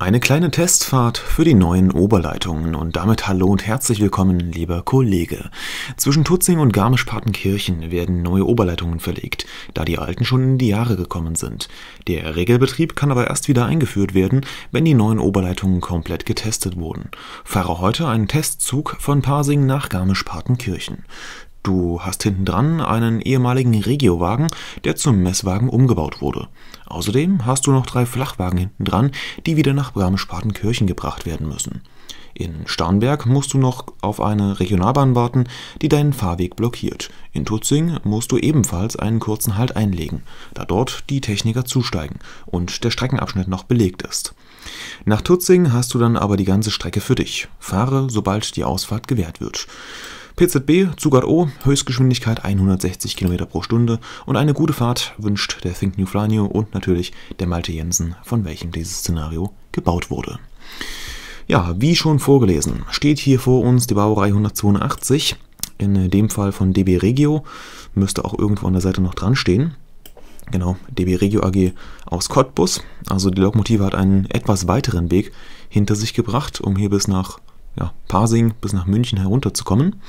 Eine kleine Testfahrt für die neuen Oberleitungen und damit hallo und herzlich willkommen, lieber Kollege. Zwischen Tutzing und Garmisch-Partenkirchen werden neue Oberleitungen verlegt, da die alten schon in die Jahre gekommen sind. Der Regelbetrieb kann aber erst wieder eingeführt werden, wenn die neuen Oberleitungen komplett getestet wurden. Fahre heute einen Testzug von Pasing nach Garmisch-Partenkirchen. Du hast hinten dran einen ehemaligen Regiowagen, der zum Messwagen umgebaut wurde. Außerdem hast du noch 3 Flachwagen hinten dran, die wieder nach Garmisch-Partenkirchen gebracht werden müssen. In Starnberg musst du noch auf eine Regionalbahn warten, die deinen Fahrweg blockiert. In Tutzing musst du ebenfalls einen kurzen Halt einlegen, da dort die Techniker zusteigen und der Streckenabschnitt noch belegt ist. Nach Tutzing hast du dann aber die ganze Strecke für dich. Fahre, sobald die Ausfahrt gewährt wird. PZB, Zugart O, Höchstgeschwindigkeit 160 km/h und eine gute Fahrt wünscht der Think New Fly New und natürlich der Malte Jensen, von welchem dieses Szenario gebaut wurde. Ja, wie schon vorgelesen, steht hier vor uns die Baureihe 182, in dem Fall von DB Regio, müsste auch irgendwo an der Seite noch dran stehen. Genau, DB Regio AG aus Cottbus, also die Lokomotive hat einen etwas weiteren Weg hinter sich gebracht, um hier bis nach Pasing bis nach München herunterzukommen.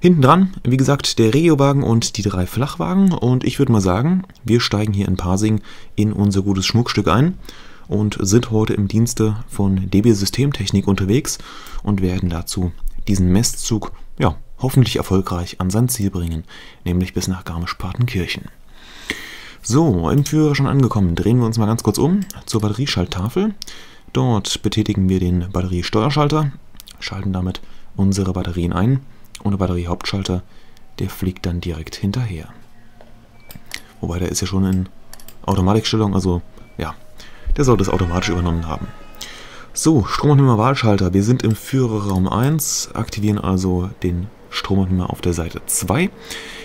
Hinten dran, wie gesagt, der Regiowagen und die 3 Flachwagen. Und ich würde mal sagen, wir steigen hier in Pasing in unser gutes Schmuckstück ein und sind heute im Dienste von DB Systemtechnik unterwegs und werden dazu diesen Messzug hoffentlich erfolgreich an sein Ziel bringen, nämlich bis nach Garmisch-Partenkirchen. So, im Führer schon angekommen, drehen wir uns mal ganz kurz um zur Batterieschalttafel. Dort betätigen wir den Batteriesteuerschalter. Schalten damit unsere Batterien ein und der Batteriehauptschalter, der fliegt dann direkt hinterher. Wobei der ist ja schon in Automatikstellung, also ja, der sollte es automatisch übernommen haben. So, Stromabnehmer-Wahlschalter. Wir sind im Führerraum 1, aktivieren also den Stromabnehmer auf der Seite 2.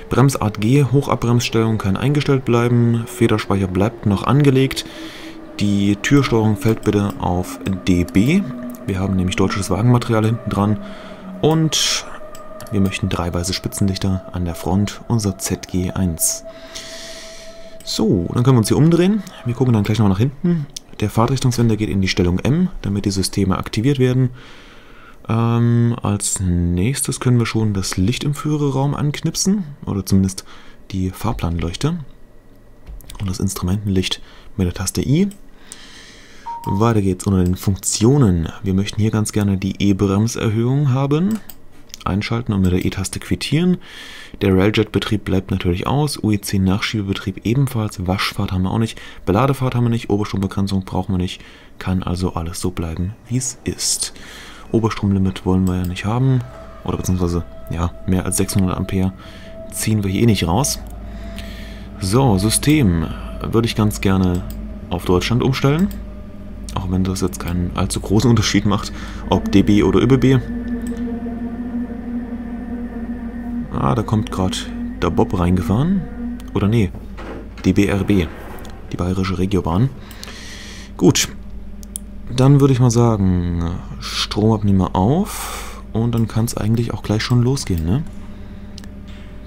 Bremsart G, Hochabbremsstellung kann eingestellt bleiben, Federspeicher bleibt noch angelegt. Die Türsteuerung fällt bitte auf DB. Wir haben nämlich deutsches Wagenmaterial hinten dran und wir möchten 3 weiße Spitzenlichter an der Front, unser ZG1. So, dann können wir uns hier umdrehen. Wir gucken dann gleich noch nach hinten. Der Fahrtrichtungswender geht in die Stellung M, damit die Systeme aktiviert werden. Als nächstes können wir schon das Licht im Führerraum anknipsen oder zumindest die Fahrplanleuchte und das Instrumentenlicht mit der Taste I. Weiter geht's unter den Funktionen. Wir möchten hier ganz gerne die E-Bremserhöhung haben. Einschalten und mit der E-Taste quittieren. Der Railjet-Betrieb bleibt natürlich aus. UEC-Nachschiebebetrieb ebenfalls. Waschfahrt haben wir auch nicht. Beladefahrt haben wir nicht. Oberstrombegrenzung brauchen wir nicht. Kann also alles so bleiben, wie es ist. Oberstromlimit wollen wir ja nicht haben. Oder beziehungsweise, ja, mehr als 600 Ampere ziehen wir hier eh nicht raus. So, System würde ich ganz gerne auf Deutschland umstellen. Auch wenn das jetzt keinen allzu großen Unterschied macht, ob DB oder ÖBB. Ah, da kommt gerade der Bob reingefahren. Oder nee, DBRB, die Bayerische Regiobahn. Gut, dann würde ich mal sagen, Stromabnehmer auf und dann kann es eigentlich auch gleich schon losgehen, ne?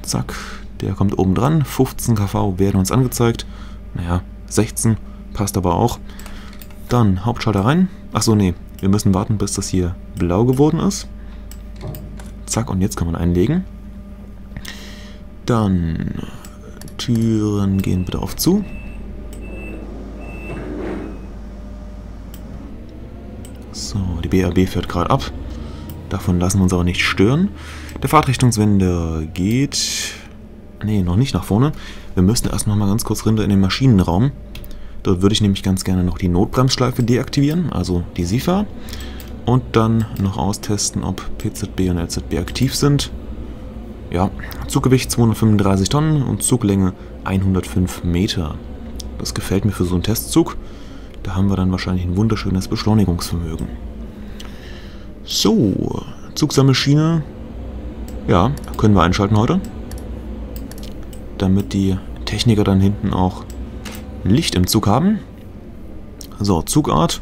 Zack, der kommt oben dran, 15 kV werden uns angezeigt. Naja, 16 passt aber auch. Dann Hauptschalter rein. Achso, nee, wir müssen warten, bis das hier blau geworden ist. Zack, und jetzt kann man einlegen. Dann Türen gehen bitte auf zu. So, die BRB fährt gerade ab. Davon lassen wir uns aber nicht stören. Der Fahrtrichtungswender geht... Nee, noch nicht nach vorne. Wir müssen erst noch mal ganz kurz runter in den Maschinenraum. Dort würde ich nämlich ganz gerne noch die Notbremsschleife deaktivieren, also die SIFA. Und dann noch austesten, ob PZB und LZB aktiv sind. Ja, Zuggewicht 235 Tonnen und Zuglänge 105 Meter. Das gefällt mir für so einen Testzug. Da haben wir dann wahrscheinlich ein wunderschönes Beschleunigungsvermögen. So, Zugsammelschiene. Ja, können wir einschalten heute. Damit die Techniker dann hinten auch Licht im Zug haben. So, Zugart,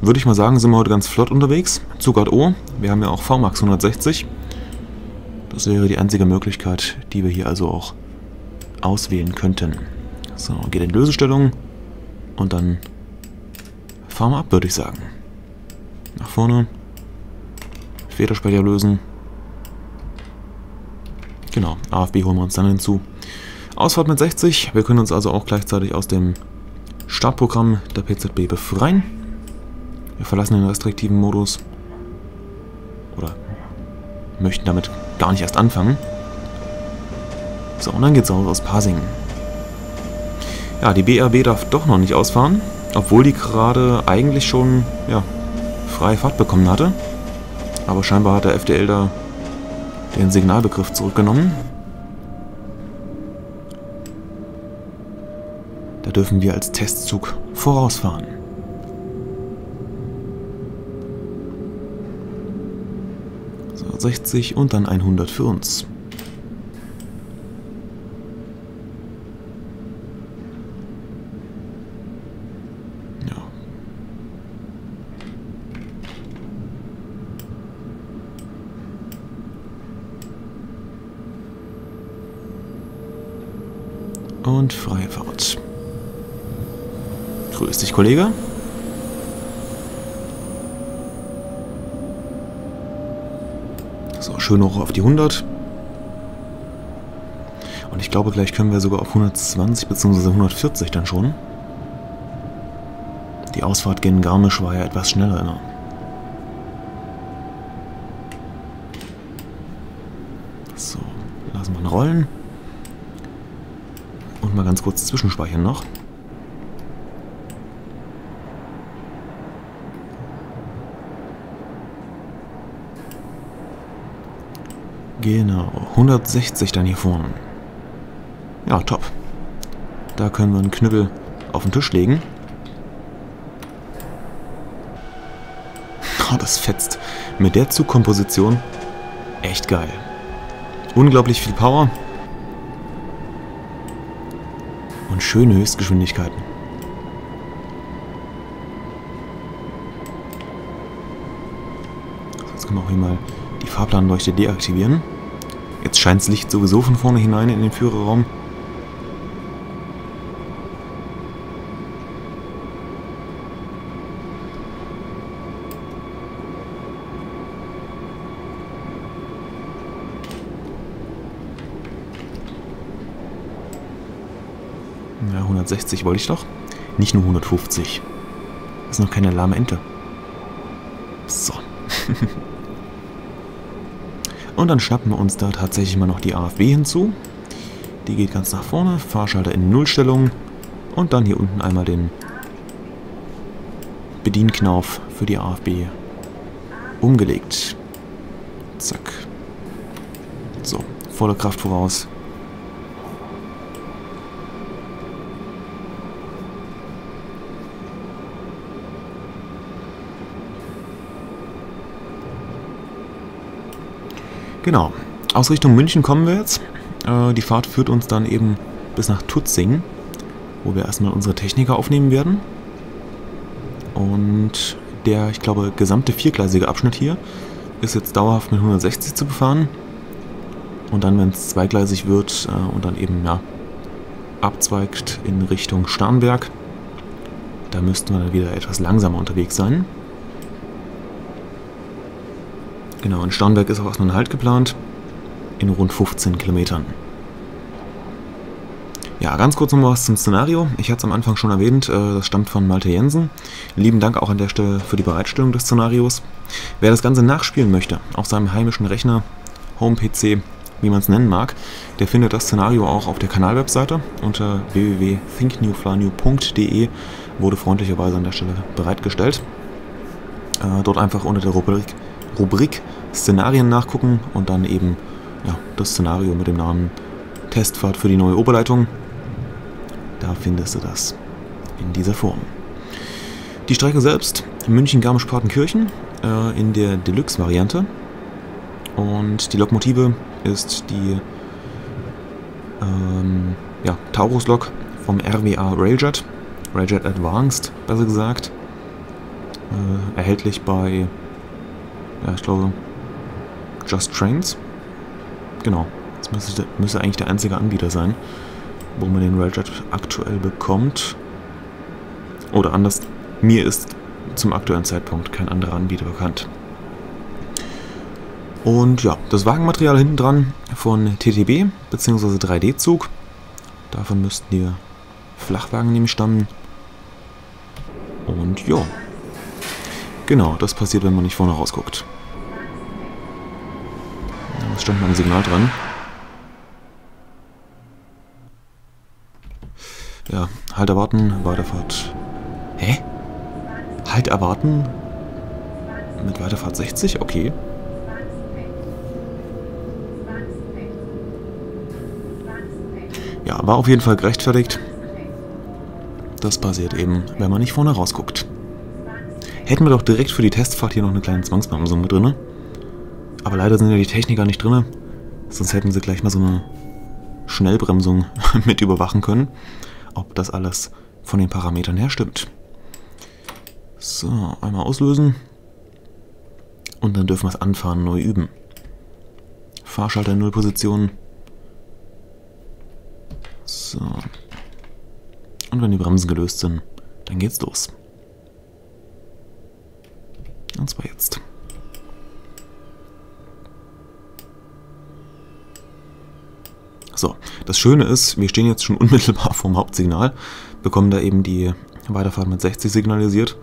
würde ich mal sagen, sind wir heute ganz flott unterwegs. Zugart O, wir haben ja auch VMAX 160. Das wäre die einzige Möglichkeit, die wir hier also auch auswählen könnten. So, geht in Lösestellung und dann Fahren wir ab, würde ich sagen. Nach vorne. Federspeicher lösen. Genau, AFB holen wir uns dann hinzu. Ausfahrt mit 60. Wir können uns also auch gleichzeitig aus dem Startprogramm der PZB befreien. Wir verlassen den restriktiven Modus. Oder möchten damit gar nicht erst anfangen. So, und dann geht's raus aus Pasing. Ja, die BRB darf doch noch nicht ausfahren, obwohl die gerade eigentlich schon, ja, freie Fahrt bekommen hatte. Aber scheinbar hat der FDL da den Signalbegriff zurückgenommen. Da dürfen wir als Testzug vorausfahren. So, 60 und dann 100 für uns. Und freie Fahrt. Grüß dich, Kollege. So, schön hoch auf die 100. Und ich glaube, gleich können wir sogar auf 120 bzw. 140 dann schon. Die Ausfahrt gegen Garmisch war ja etwas schneller immer. So, lassen wir ihn rollen. Mal ganz kurz zwischenspeichern noch. Genau, 160 dann hier vorne. Ja, top. Da können wir einen Knüppel auf den Tisch legen. Oh, das fetzt. Mit der Zugkomposition echt geil. Unglaublich viel Power. Und schöne Höchstgeschwindigkeiten. So, jetzt können wir auch hier mal die Fahrplanleuchte deaktivieren. Jetzt scheint das Licht sowieso von vorne hinein in den Führerraum. Ja, 160 wollte ich doch. Nicht nur 150. Das ist noch keine lahme Ente. So. Und dann schnappen wir uns da tatsächlich mal noch die AFB hinzu. Die geht ganz nach vorne. Fahrschalter in Nullstellung. Und dann hier unten einmal den Bedienknauf für die AFB umgelegt. Zack. So. Volle Kraft voraus. Genau, aus Richtung München kommen wir jetzt. Die Fahrt führt uns dann eben bis nach Tutzing, wo wir erstmal unsere Techniker aufnehmen werden. Und der, ich glaube, gesamte viergleisige Abschnitt hier ist jetzt dauerhaft mit 160 zu befahren. Und dann, wenn es zweigleisig wird und dann eben, ja, abzweigt in Richtung Starnberg, da müssten wir dann wieder etwas langsamer unterwegs sein. Genau, in Starnberg ist auch erstmal ein Halt geplant, in rund 15 Kilometern. Ja, ganz kurz nochmal was zum Szenario. Ich hatte es am Anfang schon erwähnt, das stammt von Malte Jensen. Lieben Dank auch an der Stelle für die Bereitstellung des Szenarios. Wer das Ganze nachspielen möchte, auf seinem heimischen Rechner, Home-PC, wie man es nennen mag, der findet das Szenario auch auf der Kanalwebseite unter www.thinknewflynew.de, wurde freundlicherweise an der Stelle bereitgestellt. Dort einfach unter der Rubrik Szenarien nachgucken und dann eben, ja, das Szenario mit dem Namen Testfahrt für die neue Oberleitung. Da findest du das in dieser Form. Die Strecke selbst, München-Garmisch-Partenkirchen in der Deluxe-Variante. Und die Lokomotive ist die ja, Taurus-Lok vom RWA Railjet, Railjet Advanced besser gesagt. Erhältlich bei, ja, ich glaube, Just Trains. Genau, das müsste eigentlich der einzige Anbieter sein, wo man den Railjet aktuell bekommt. Oder anders, mir ist zum aktuellen Zeitpunkt kein anderer Anbieter bekannt. Und ja, das Wagenmaterial hinten dran von TTB bzw. 3D-Zug. Davon müssten die Flachwagen nämlich stammen. Und ja, genau, das passiert, wenn man nicht vorne rausguckt. Was stand mein Signal dran? Ja, Halt erwarten, Weiterfahrt. Hä? Halt erwarten? Mit Weiterfahrt 60? Okay. Ja, war auf jeden Fall gerechtfertigt. Das passiert eben, wenn man nicht vorne rausguckt. Hätten wir doch direkt für die Testfahrt hier noch eine kleine Zwangsbremsung mit drin. Aber leider sind ja die Techniker nicht drin. Sonst hätten sie gleich mal so eine Schnellbremsung mit überwachen können, ob das alles von den Parametern her stimmt. So, einmal auslösen. Und dann dürfen wir das Anfahren neu üben. Fahrschalter in Nullposition. So. Und wenn die Bremsen gelöst sind, dann geht's los. Und zwar jetzt. So, das Schöne ist, wir stehen jetzt schon unmittelbar vorm Hauptsignal, bekommen da eben die Weiterfahrt mit 60 signalisiert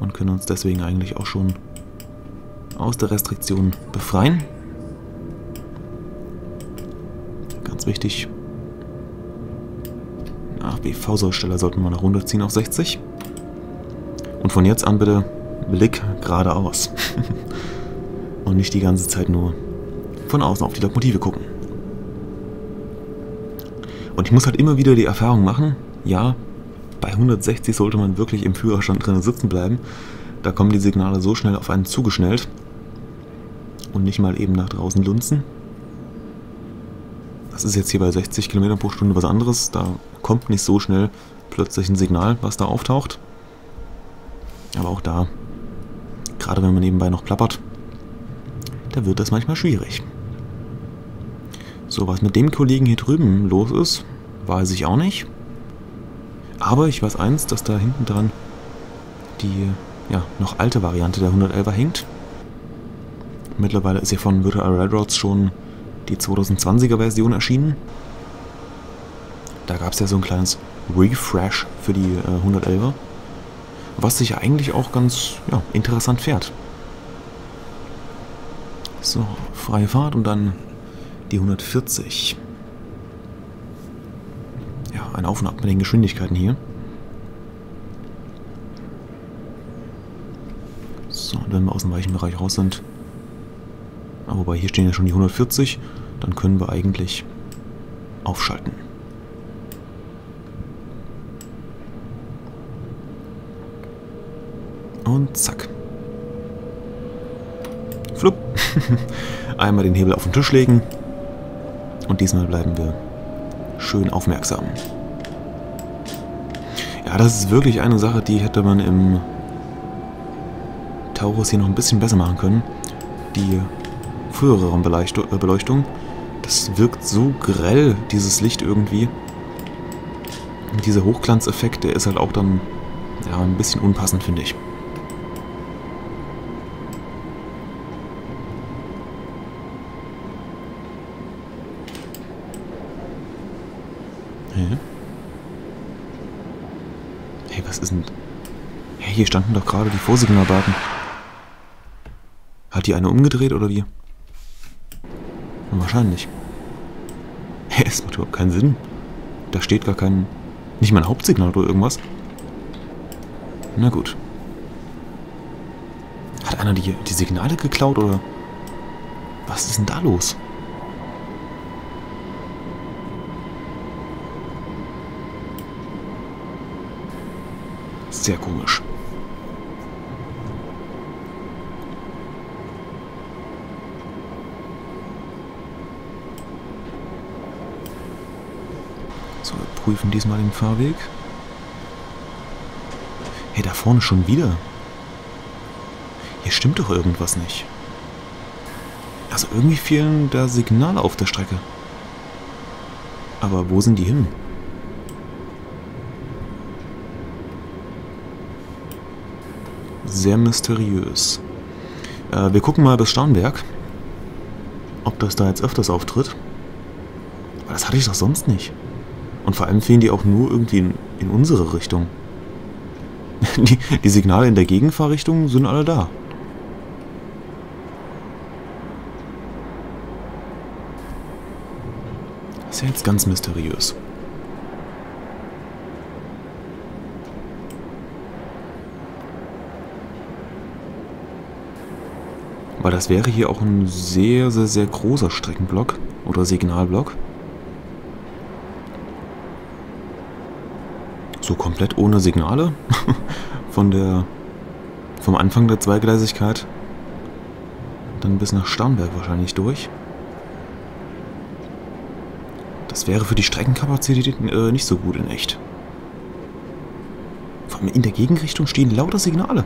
und können uns deswegen eigentlich auch schon aus der Restriktion befreien. Ganz wichtig. ABV-Sollsteller sollten wir noch runterziehen auf 60. Und von jetzt an bitte Blick geradeaus. Und nicht die ganze Zeit nur von außen auf die Lokomotive gucken. Und ich muss halt immer wieder die Erfahrung machen, ja, bei 160 sollte man wirklich im Führerstand drin sitzen bleiben. Da kommen die Signale so schnell auf einen zugeschnellt und nicht mal eben nach draußen lunzen. Das ist jetzt hier bei 60 km pro Stunde was anderes. Da kommt nicht so schnell plötzlich ein Signal, was da auftaucht. Aber auch da, gerade wenn man nebenbei noch plappert, da wird das manchmal schwierig. So, was mit dem Kollegen hier drüben los ist, weiß ich auch nicht. Aber ich weiß eins, dass da hinten dran die ja, noch alte Variante der 111er hängt. Mittlerweile ist hier von Virtual Railroads schon die 2020er Version erschienen. Da gab es ja so ein kleines Refresh für die 111er, was sich ja eigentlich auch ganz ja, interessant fährt. So, freie Fahrt und dann die 140. Ja, ein Auf und Ab mit den Geschwindigkeiten hier. So, und wenn wir aus dem Weichenbereich raus sind, wobei hier stehen ja schon die 140, dann können wir eigentlich aufschalten. Und zack. Flupp. Einmal den Hebel auf den Tisch legen. Und diesmal bleiben wir schön aufmerksam. Ja, das ist wirklich eine Sache, die hätte man im Taurus hier noch ein bisschen besser machen können. Die früheren Beleuchtung. Das wirkt so grell, dieses Licht irgendwie. Und dieser Hochglanzeffekt, der ist halt auch dann ja, ein bisschen unpassend, finde ich. Hä? Hey, was ist denn... Hey, hier standen doch gerade die Vorsignaldaten. Hat die eine umgedreht oder wie? Wahrscheinlich. Hä, es macht überhaupt keinen Sinn. Da steht gar kein... Nicht mein Hauptsignal oder irgendwas. Na gut. Hat einer die Signale geklaut oder... Was ist denn da los? Sehr komisch. So, wir prüfen diesmal den Fahrweg. Hey, da vorne schon wieder. Hier stimmt doch irgendwas nicht. Also irgendwie fehlen da Signale auf der Strecke. Aber wo sind die hin? sehr mysteriös. Wir gucken mal bis Starnberg, ob das da jetzt öfters auftritt. Aber das hatte ich doch sonst nicht. Und vor allem fehlen die auch nur irgendwie in unsere Richtung. Die Signale in der Gegenfahrrichtung sind alle da. Das ist ja jetzt ganz mysteriös. Weil das wäre hier auch ein sehr, sehr, sehr großer Streckenblock oder Signalblock. So komplett ohne Signale vom Anfang der Zweigleisigkeit dann bis nach Starnberg wahrscheinlich durch. Das wäre für die Streckenkapazität nicht so gut in echt. Vor allem in der Gegenrichtung stehen lauter Signale.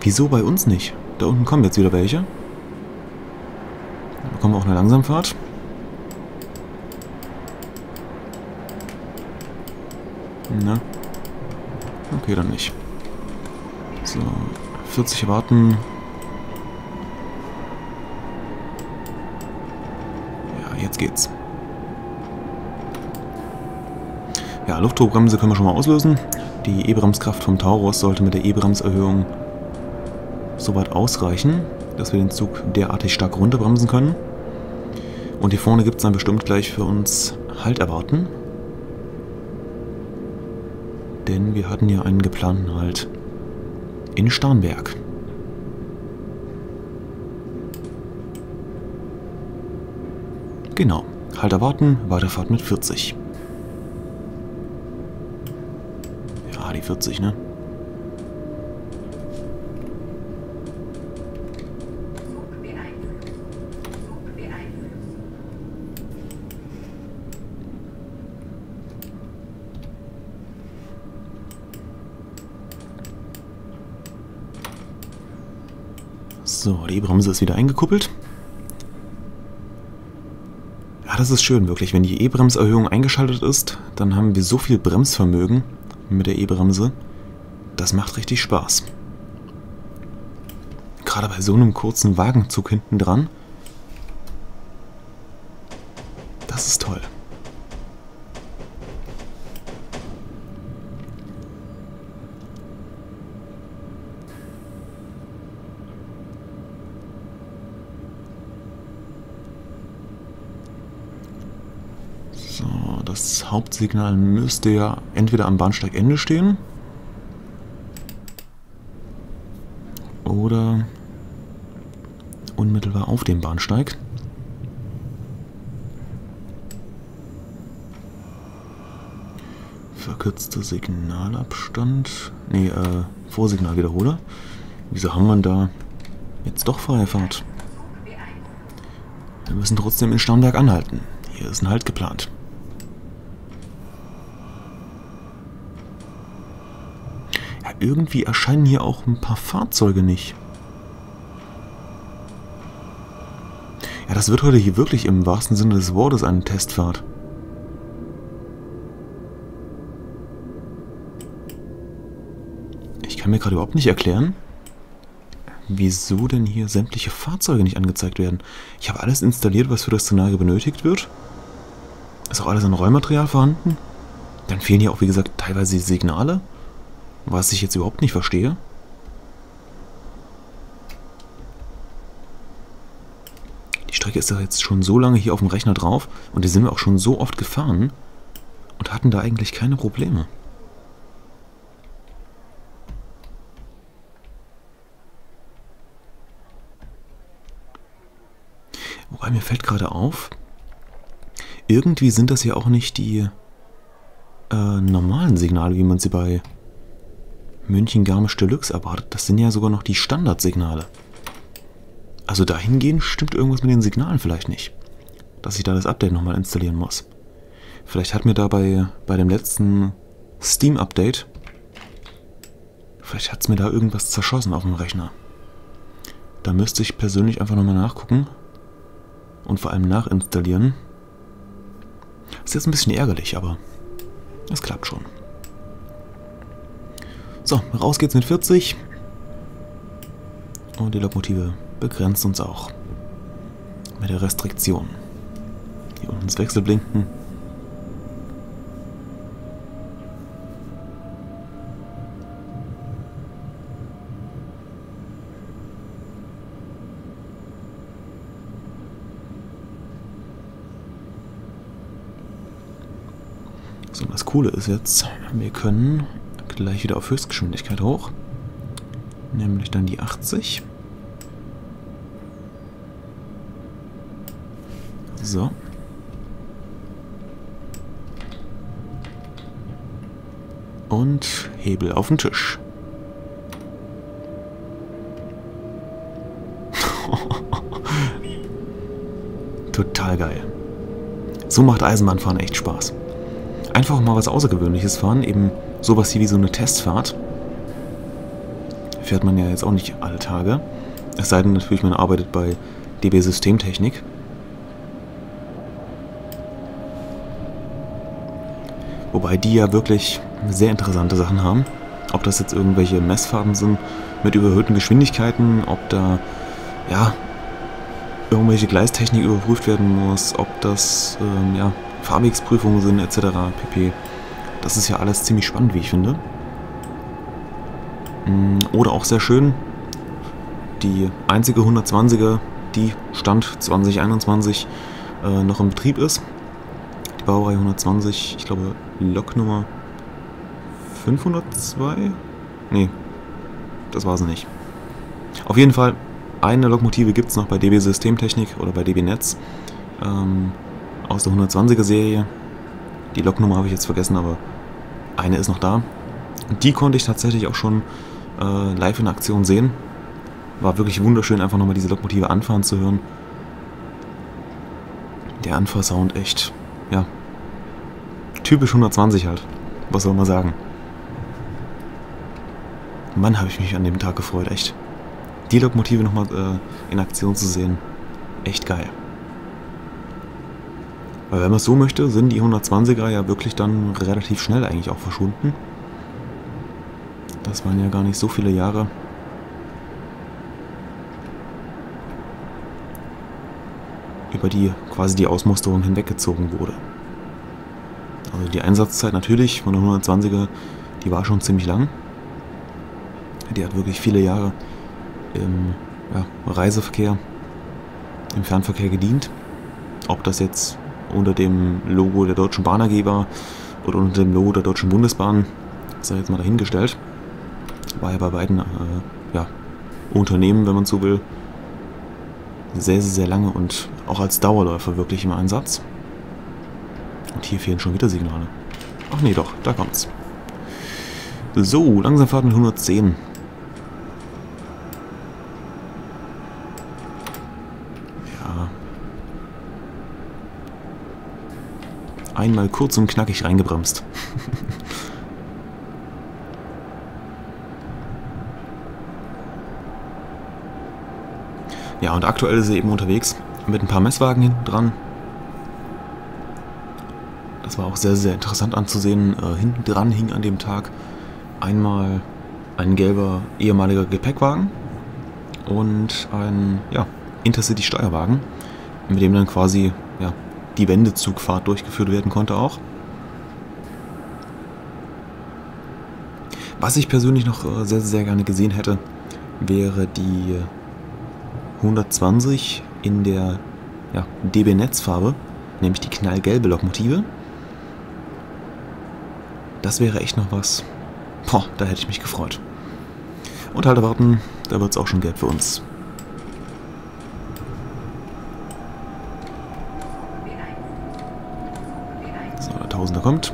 Wieso bei uns nicht? Da unten kommen jetzt wieder welche. Da bekommen wir auch eine Langsamfahrt. Na. Okay, dann nicht. So, 40 warten. Ja, jetzt geht's. Ja, Luftdruckbremse können wir schon mal auslösen. Die E-Bremskraft vom Taurus sollte mit der E-Bremserhöhung soweit ausreichen, dass wir den Zug derartig stark runterbremsen können. Und hier vorne gibt es dann bestimmt gleich für uns Halt erwarten. Denn wir hatten ja einen geplanten Halt in Starnberg. Genau, Halt erwarten, Weiterfahrt mit 40. Ja, die 40, ne? So, die E-Bremse ist wieder eingekuppelt. Ja, das ist schön, wirklich. Wenn die E-Bremserhöhung eingeschaltet ist, dann haben wir so viel Bremsvermögen mit der E-Bremse. Das macht richtig Spaß. Gerade bei so einem kurzen Wagenzug hinten dran. Das ist toll. Das Hauptsignal müsste ja entweder am Bahnsteigende stehen oder unmittelbar auf dem Bahnsteig. Verkürzter Signalabstand. Nee, Vorsignalwiederholer. Wieso haben wir denn da jetzt doch Freifahrt? Wir müssen trotzdem in Starnberg anhalten. Hier ist ein Halt geplant. Irgendwie erscheinen hier auch ein paar Fahrzeuge nicht. Ja, das wird heute hier wirklich im wahrsten Sinne des Wortes eine Testfahrt. Ich kann mir gerade überhaupt nicht erklären, wieso denn hier sämtliche Fahrzeuge nicht angezeigt werden. Ich habe alles installiert, was für das Szenario benötigt wird. Ist auch alles an Rollmaterial vorhanden. Dann fehlen hier auch, wie gesagt, teilweise Signale. Was ich jetzt überhaupt nicht verstehe. Die Strecke ist doch jetzt schon so lange hier auf dem Rechner drauf und die sind wir auch schon so oft gefahren und hatten da eigentlich keine Probleme. Wobei mir fällt gerade auf, irgendwie sind das ja auch nicht die normalen Signale, wie man sie bei München Garmisch Deluxe erwartet. Das sind ja sogar noch die Standardsignale. Also dahingehend stimmt irgendwas mit den Signalen vielleicht nicht. Dass ich da das Update nochmal installieren muss. Vielleicht hat mir da bei dem letzten Steam-Update, vielleicht hat es mir da irgendwas zerschossen auf dem Rechner. Da müsste ich persönlich einfach nochmal nachgucken. Und vor allem nachinstallieren. Ist jetzt ein bisschen ärgerlich, aber es klappt schon. So, raus geht's mit 40. Und die Lokomotive begrenzt uns auch. Mit der Restriktion. Hier unten das Wechselblinken. So, das Coole ist jetzt, wir können gleich wieder auf Höchstgeschwindigkeit hoch. Nämlich dann die 80. So. Und Hebel auf den Tisch. Total geil. So macht Eisenbahnfahren echt Spaß. Einfach mal was Außergewöhnliches fahren, eben sowas hier wie so eine Testfahrt. Fährt man ja jetzt auch nicht alle Tage. Es sei denn natürlich, man arbeitet bei DB Systemtechnik. Wobei die ja wirklich sehr interessante Sachen haben. Ob das jetzt irgendwelche Messfahrten sind mit überhöhten Geschwindigkeiten, ob da ja irgendwelche Gleistechnik überprüft werden muss, ob das ja, Fahrwegsprüfungen sind etc. pp. Das ist ja alles ziemlich spannend, wie ich finde. Oder auch sehr schön, die einzige 120er, die Stand 2021 noch im Betrieb ist. Die Baureihe 120, ich glaube Loknummer 502? Nee, das war sie nicht. Auf jeden Fall, eine Lokmotive gibt es noch bei DB Systemtechnik oder bei DB Netz aus der 120er Serie. Die Loknummer habe ich jetzt vergessen, aber eine ist noch da. Die konnte ich tatsächlich auch schon live in Aktion sehen. War wirklich wunderschön, einfach nochmal diese Lokmotive anfahren zu hören. Der Anfahrsound echt, ja, typisch 120 halt. Was soll man sagen? Mann, habe ich mich an dem Tag gefreut, echt. Die Lokmotive nochmal in Aktion zu sehen, echt geil. Weil wenn man es so möchte, sind die 120er ja wirklich dann relativ schnell eigentlich auch verschwunden. Das waren ja gar nicht so viele Jahre. Über die quasi die Ausmusterung hinweggezogen wurde. Also die Einsatzzeit natürlich von der 120er, die war schon ziemlich lang. Die hat wirklich viele Jahre im Reiseverkehr, im Fernverkehr gedient. Ob das jetzt unter dem Logo der Deutschen Bahn AG war oder unter dem Logo der Deutschen Bundesbahn, das sei jetzt mal dahingestellt. War ja bei beiden Unternehmen, wenn man so will, sehr, sehr, sehr lange und auch als Dauerläufer wirklich im Einsatz. Und hier fehlen schon wieder Signale. Ach nee, doch, da kommt's. So, langsam Fahrt mit 110. Ja. Einmal kurz und knackig reingebremst. Ja, und aktuell ist sie eben unterwegs mit ein paar Messwagen hinten dran. Das war auch sehr, sehr interessant anzusehen. Hinten dran hing an dem Tag einmal ein gelber ehemaliger Gepäckwagen und ein Intercity-Steuerwagen, mit dem dann quasi die Wendezugfahrt durchgeführt werden konnte auch. Was ich persönlich noch sehr, sehr gerne gesehen hätte, wäre die 120 in der DB Netzfarbe, nämlich die knallgelbe Lokmotive. Das wäre echt noch was. Boah, da hätte ich mich gefreut. Und halt erwarten, da wird es auch schon gelb für uns. So, der Tausender kommt.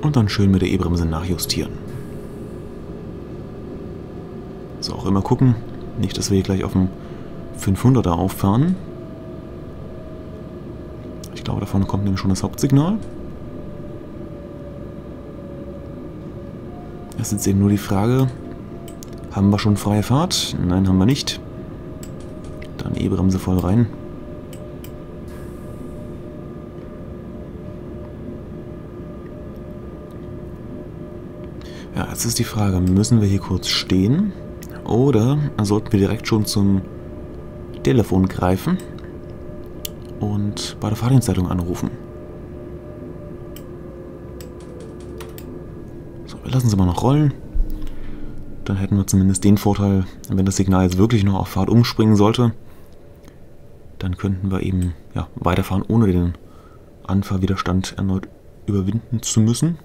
Und dann schön mit der E-Bremse nachjustieren. So, auch immer gucken. Nicht, dass wir hier gleich auf dem 500er auffahren. Ich glaube, davon kommt nämlich schon das Hauptsignal. Es ist eben nur die Frage, Haben wir schon freie Fahrt? Nein, haben wir nicht. Dann E-Bremse voll rein. Ja, jetzt ist die Frage, müssen wir hier kurz stehen oder sollten wir direkt schon zum Telefon greifen und bei der Fahrdienstleitung anrufen? So, wir lassen sie mal noch rollen. Dann hätten wir zumindest den Vorteil, wenn das Signal jetzt wirklich noch auf Fahrt umspringen sollte, dann könnten wir eben ja, weiterfahren, ohne den Anfahrwiderstand erneut überwinden zu müssen.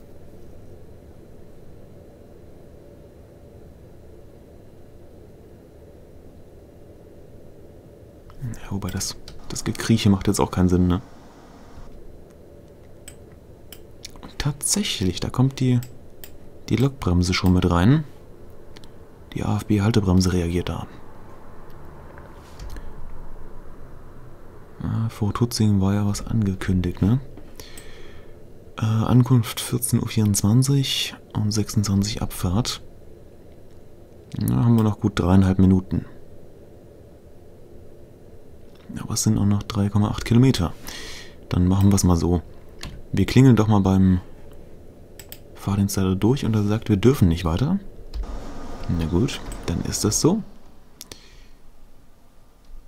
Ja, wobei das Gekrieche macht jetzt auch keinen Sinn, ne? Und tatsächlich, da kommt die Lokbremse schon mit rein. Die AFB-Haltebremse reagiert da. Ja, vor Tutzing war ja was angekündigt, ne? Ankunft 14:24 Uhr und 26 Abfahrt. Da haben wir noch gut 3,5 Minuten. Aber es sind auch noch 3,8 Kilometer. Dann machen wir es mal so. Wir klingeln doch mal beim Fahrdienstleiter durch und er sagt, wir dürfen nicht weiter. Na gut, dann ist das so.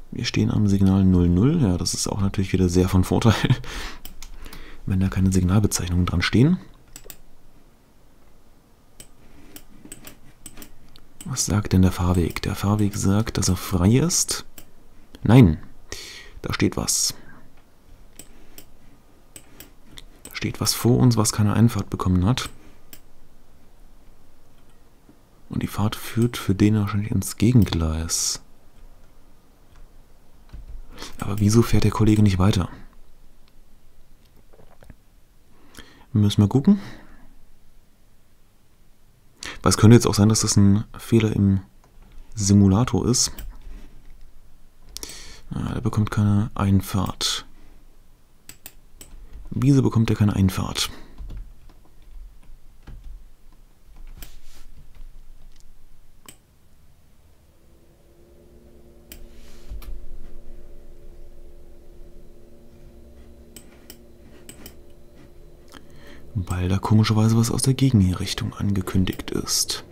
Wir stehen am Signal 00. Ja, das ist auch natürlich wieder sehr von Vorteil, wenn da keine Signalbezeichnungen dran stehen. Was sagt denn der Fahrweg? Der Fahrweg sagt, dass er frei ist. Nein, da steht was. Da steht was vor uns, was keine Einfahrt bekommen hat. Und die Fahrt führt für den wahrscheinlich ins Gegengleis. Aber wieso fährt der Kollege nicht weiter? Müssen wir gucken. Weil es könnte jetzt auch sein, dass das ein Fehler im Simulator ist. Ah, der bekommt keine Einfahrt. Wieso bekommt er keine Einfahrt? Weil da komischerweise was aus der Gegenrichtung angekündigt ist.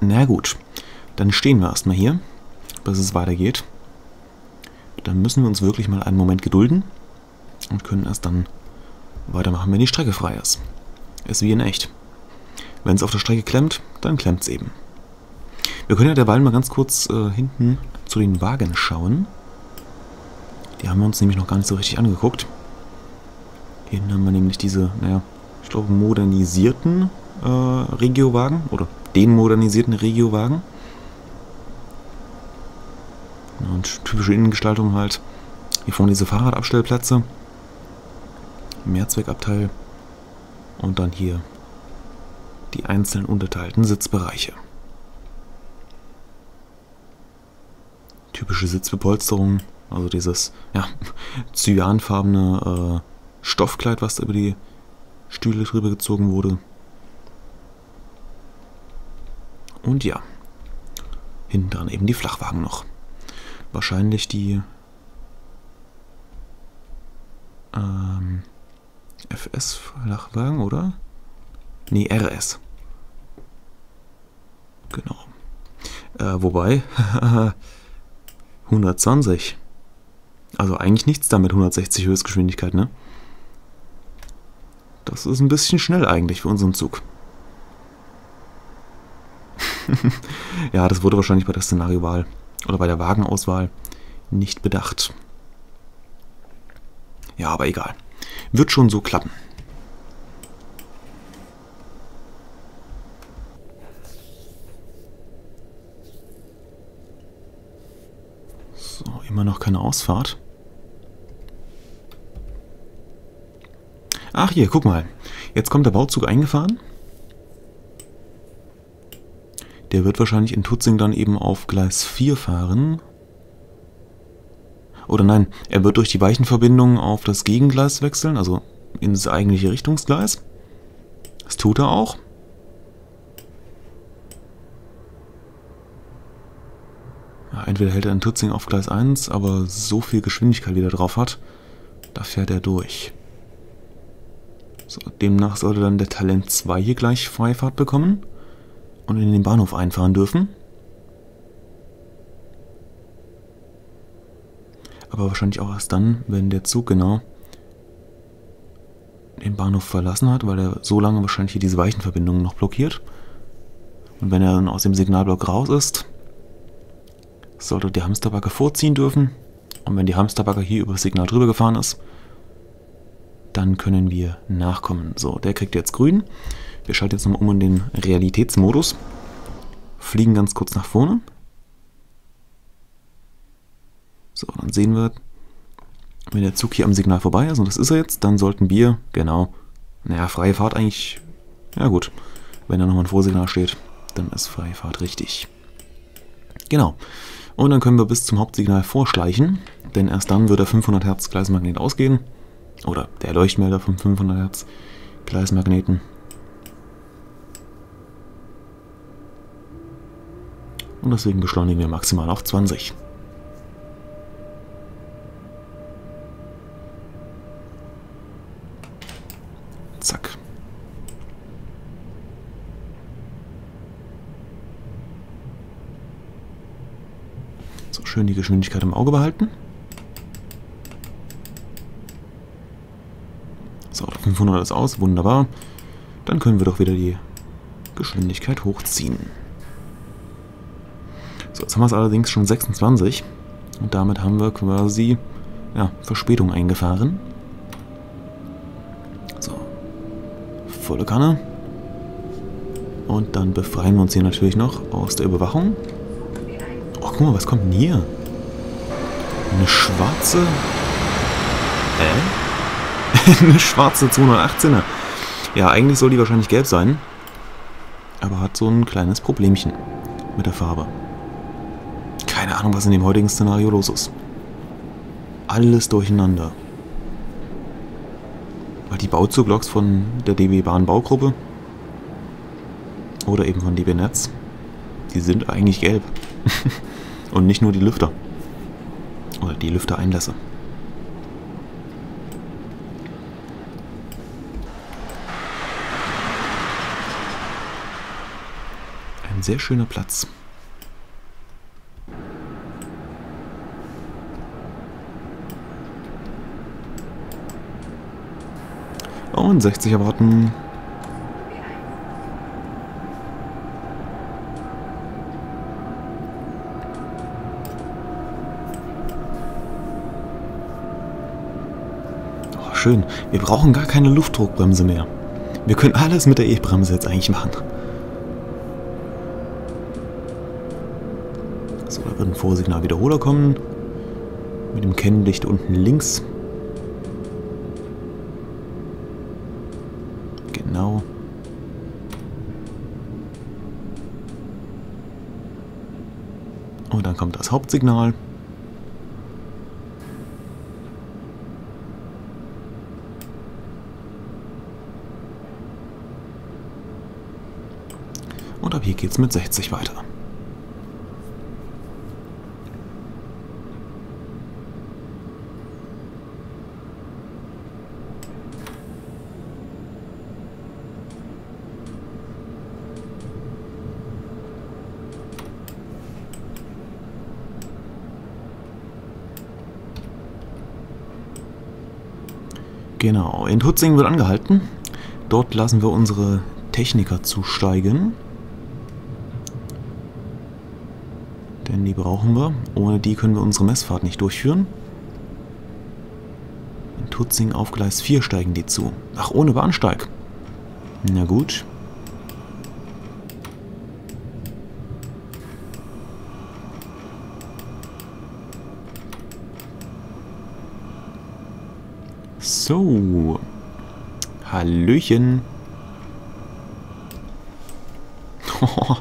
Na gut, dann stehen wir erstmal hier, bis es weitergeht. Dann müssen wir uns wirklich mal einen Moment gedulden und können erst dann weitermachen, wenn die Strecke frei ist. Ist wie in echt. Wenn es auf der Strecke klemmt, dann klemmt es eben. Wir können ja derweil mal ganz kurz hinten zu den Wagen schauen. Die haben wir uns nämlich noch gar nicht so richtig angeguckt. Hier hinten haben wir nämlich diese, naja, ich glaube modernisierten Regiowagen oder den modernisierten Regiowagen. Und typische Innengestaltung halt. Hier vorne diese Fahrradabstellplätze. Mehrzweckabteil. Und dann hier die einzeln unterteilten Sitzbereiche. Typische Sitzbepolsterung, also dieses ja, cyanfarbene Stoffkleid, was über die Stühle drüber gezogen wurde. Und ja, hinten dran eben die Flachwagen noch. Wahrscheinlich die FS-Flachwagen, oder? Nee, RS. Genau. Wobei 120. Also eigentlich nichts da mit 160 Höchstgeschwindigkeit, ne? Das ist ein bisschen schnell eigentlich für unseren Zug. Ja, das wurde wahrscheinlich bei der Szenariowahl oder bei der Wagenauswahl nicht bedacht. Ja, aber egal. Wird schon so klappen. So, immer noch keine Ausfahrt. Ach hier, guck mal. Jetzt kommt der Bauzug eingefahren. Der wird wahrscheinlich in Tutzing dann eben auf Gleis 4 fahren. oder nein, er wird durch die Weichenverbindung auf das Gegengleis wechseln, also ins eigentliche Richtungsgleis. Das tut er auch. Ja, entweder hält er in Tutzing auf Gleis 1, aber so viel Geschwindigkeit, wie er drauf hat, da fährt er durch. So, demnach sollte dann der Talent 2 hier gleich Freifahrt bekommen und in den Bahnhof einfahren dürfen. Aber wahrscheinlich auch erst dann, wenn der Zug genau den Bahnhof verlassen hat, weil er so lange wahrscheinlich hier diese Weichenverbindungen noch blockiert. Und wenn er dann aus dem Signalblock raus ist, sollte der Hamsterbagger vorziehen dürfen. Und wenn die Hamsterbagger hier über das Signal drüber gefahren ist, dann können wir nachkommen. So, der kriegt jetzt grün. Wir schalten jetzt nochmal um in den Realitätsmodus. Fliegen ganz kurz nach vorne. So, dann sehen wir, wenn der Zug hier am Signal vorbei ist, und das ist er jetzt, dann sollten wir, genau, naja, freie Fahrt eigentlich, ja gut, wenn da nochmal ein Vorsignal steht, dann ist freie Fahrt richtig. Genau, und dann können wir bis zum Hauptsignal vorschleichen, denn erst dann wird der 500 Hertz Gleismagnet ausgehen, oder der Leuchtmelder vom 500 Hertz Gleismagneten. Und deswegen beschleunigen wir maximal auf 20. Zack. So, schön die Geschwindigkeit im Auge behalten. So, 500 ist aus, wunderbar. Dann können wir doch wieder die Geschwindigkeit hochziehen. So, jetzt haben wir es allerdings schon 26. Und damit haben wir quasi, ja, Verspätung eingefahren. Volle Kanne. Und dann befreien wir uns hier natürlich noch aus der Überwachung. Oh, guck mal, was kommt denn hier? Eine schwarze... Eine schwarze 218er. Ja, eigentlich soll die wahrscheinlich gelb sein. Aber hat so ein kleines Problemchen mit der Farbe. Keine Ahnung, was in dem heutigen Szenario los ist. Alles durcheinander. Die Bauzugloks von der DB Bahn Baugruppe oder eben von DB Netz, die sind eigentlich gelb und nicht nur die Lüfter oder die Lüftereinlässe. Ein sehr schöner Platz. Und 60 erwarten. Oh, schön. Wir brauchen gar keine Luftdruckbremse mehr. Wir können alles mit der E-Bremse jetzt eigentlich machen. So, da wird ein Vorsignalwiederholer kommen. Mit dem Kennlicht unten links. Genau. Und dann kommt das Hauptsignal. Und ab hier geht's mit 60 weiter. Genau, in Tutzing wird angehalten. Dort lassen wir unsere Techniker zusteigen. Denn die brauchen wir. Ohne die können wir unsere Messfahrt nicht durchführen. In Tutzing auf Gleis 4 steigen die zu. Ach, ohne Bahnsteig. Na gut. So, Hallöchen. Oh,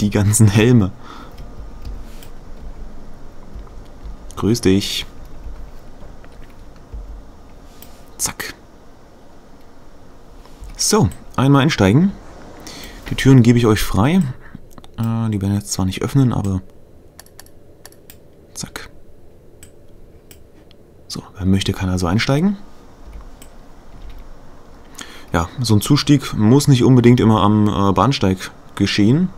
die ganzen Helme. Grüß dich. So, einmal einsteigen. Die Türen gebe ich euch frei. Die werden jetzt zwar nicht öffnen, aber zack. So, wer möchte, kann also einsteigen. Ja, so ein Zustieg muss nicht unbedingt immer am Bahnsteig geschehen.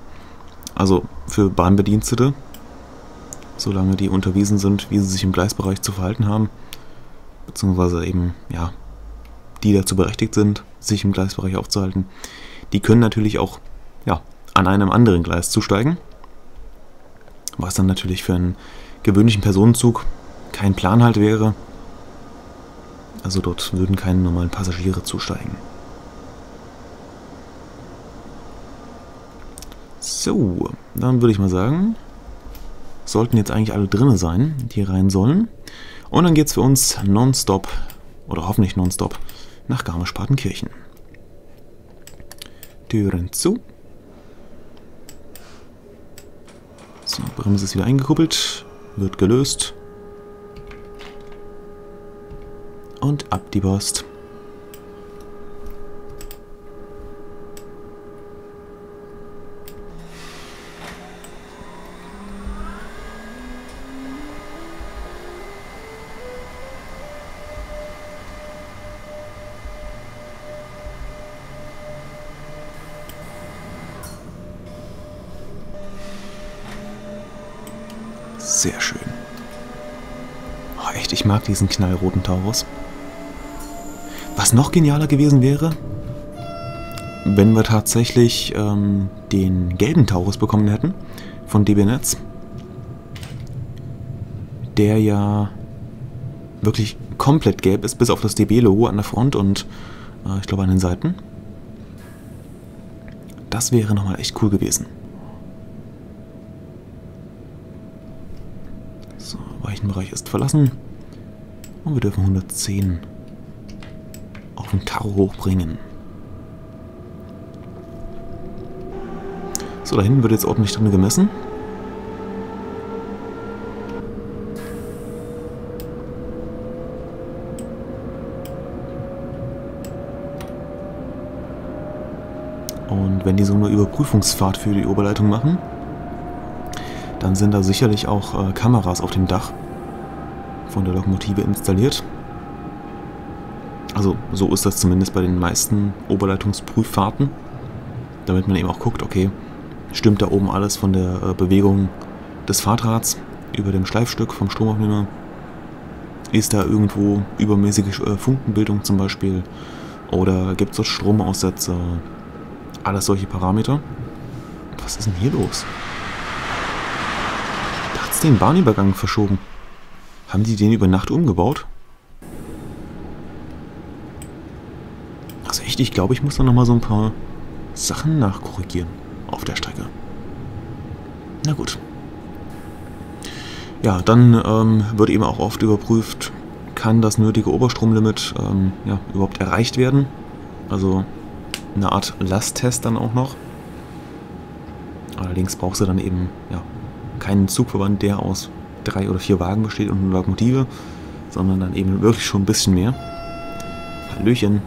Also für Bahnbedienstete, solange die unterwiesen sind, wie sie sich im Gleisbereich zu verhalten haben, beziehungsweise eben, ja, die dazu berechtigt sind, sich im Gleisbereich aufzuhalten, die können natürlich auch, ja, an einem anderen Gleis zusteigen, was dann natürlich für einen gewöhnlichen Personenzug kein Plan halt wäre. Also dort würden keine normalen Passagiere zusteigen. So, dann würde ich mal sagen, sollten jetzt eigentlich alle drinne sein, die rein sollen. Und dann geht es für uns nonstop, oder hoffentlich nonstop, nach Garmisch-Partenkirchen. Türen zu. So, Bremse ist wieder eingekuppelt, wird gelöst. Und ab die Post. Sehr schön. Oh, echt, ich mag diesen knallroten Taurus. Was noch genialer gewesen wäre, wenn wir tatsächlich den gelben Taurus bekommen hätten von DB Netz, der ja wirklich komplett gelb ist, bis auf das DB-Logo an der Front und ich glaube an den Seiten. Das wäre nochmal echt cool gewesen. So, Weichenbereich ist verlassen und wir dürfen 110 auf den Tacho hochbringen. So, da hinten wird jetzt ordentlich drin gemessen. Und wenn die so eine Überprüfungsfahrt für die Oberleitung machen, dann sind da sicherlich auch Kameras auf dem Dach von der Lokomotive installiert. Also so ist das zumindest bei den meisten Oberleitungsprüffahrten, damit man eben auch guckt, okay, stimmt da oben alles von der Bewegung des Fahrdrahts über dem Schleifstück vom Stromaufnehmer? Ist da irgendwo übermäßige Funkenbildung zum Beispiel? Oder gibt es dort Stromaussätze? Alles solche Parameter. Was ist denn hier los? Da hat es den Bahnübergang verschoben. Haben die den über Nacht umgebaut? Also echt, ich glaube, ich muss da nochmal so ein paar Sachen nachkorrigieren auf der Strecke. Na gut. Ja, dann wird eben auch oft überprüft, kann das nötige Oberstromlimit ja, überhaupt erreicht werden. Also eine Art Lasttest dann auch noch. Allerdings brauchst du dann eben ja, keinen Zugverband, der aus 3 oder 4 Wagen besteht und eine Lokomotive, sondern dann eben wirklich schon ein bisschen mehr. Hallöchen.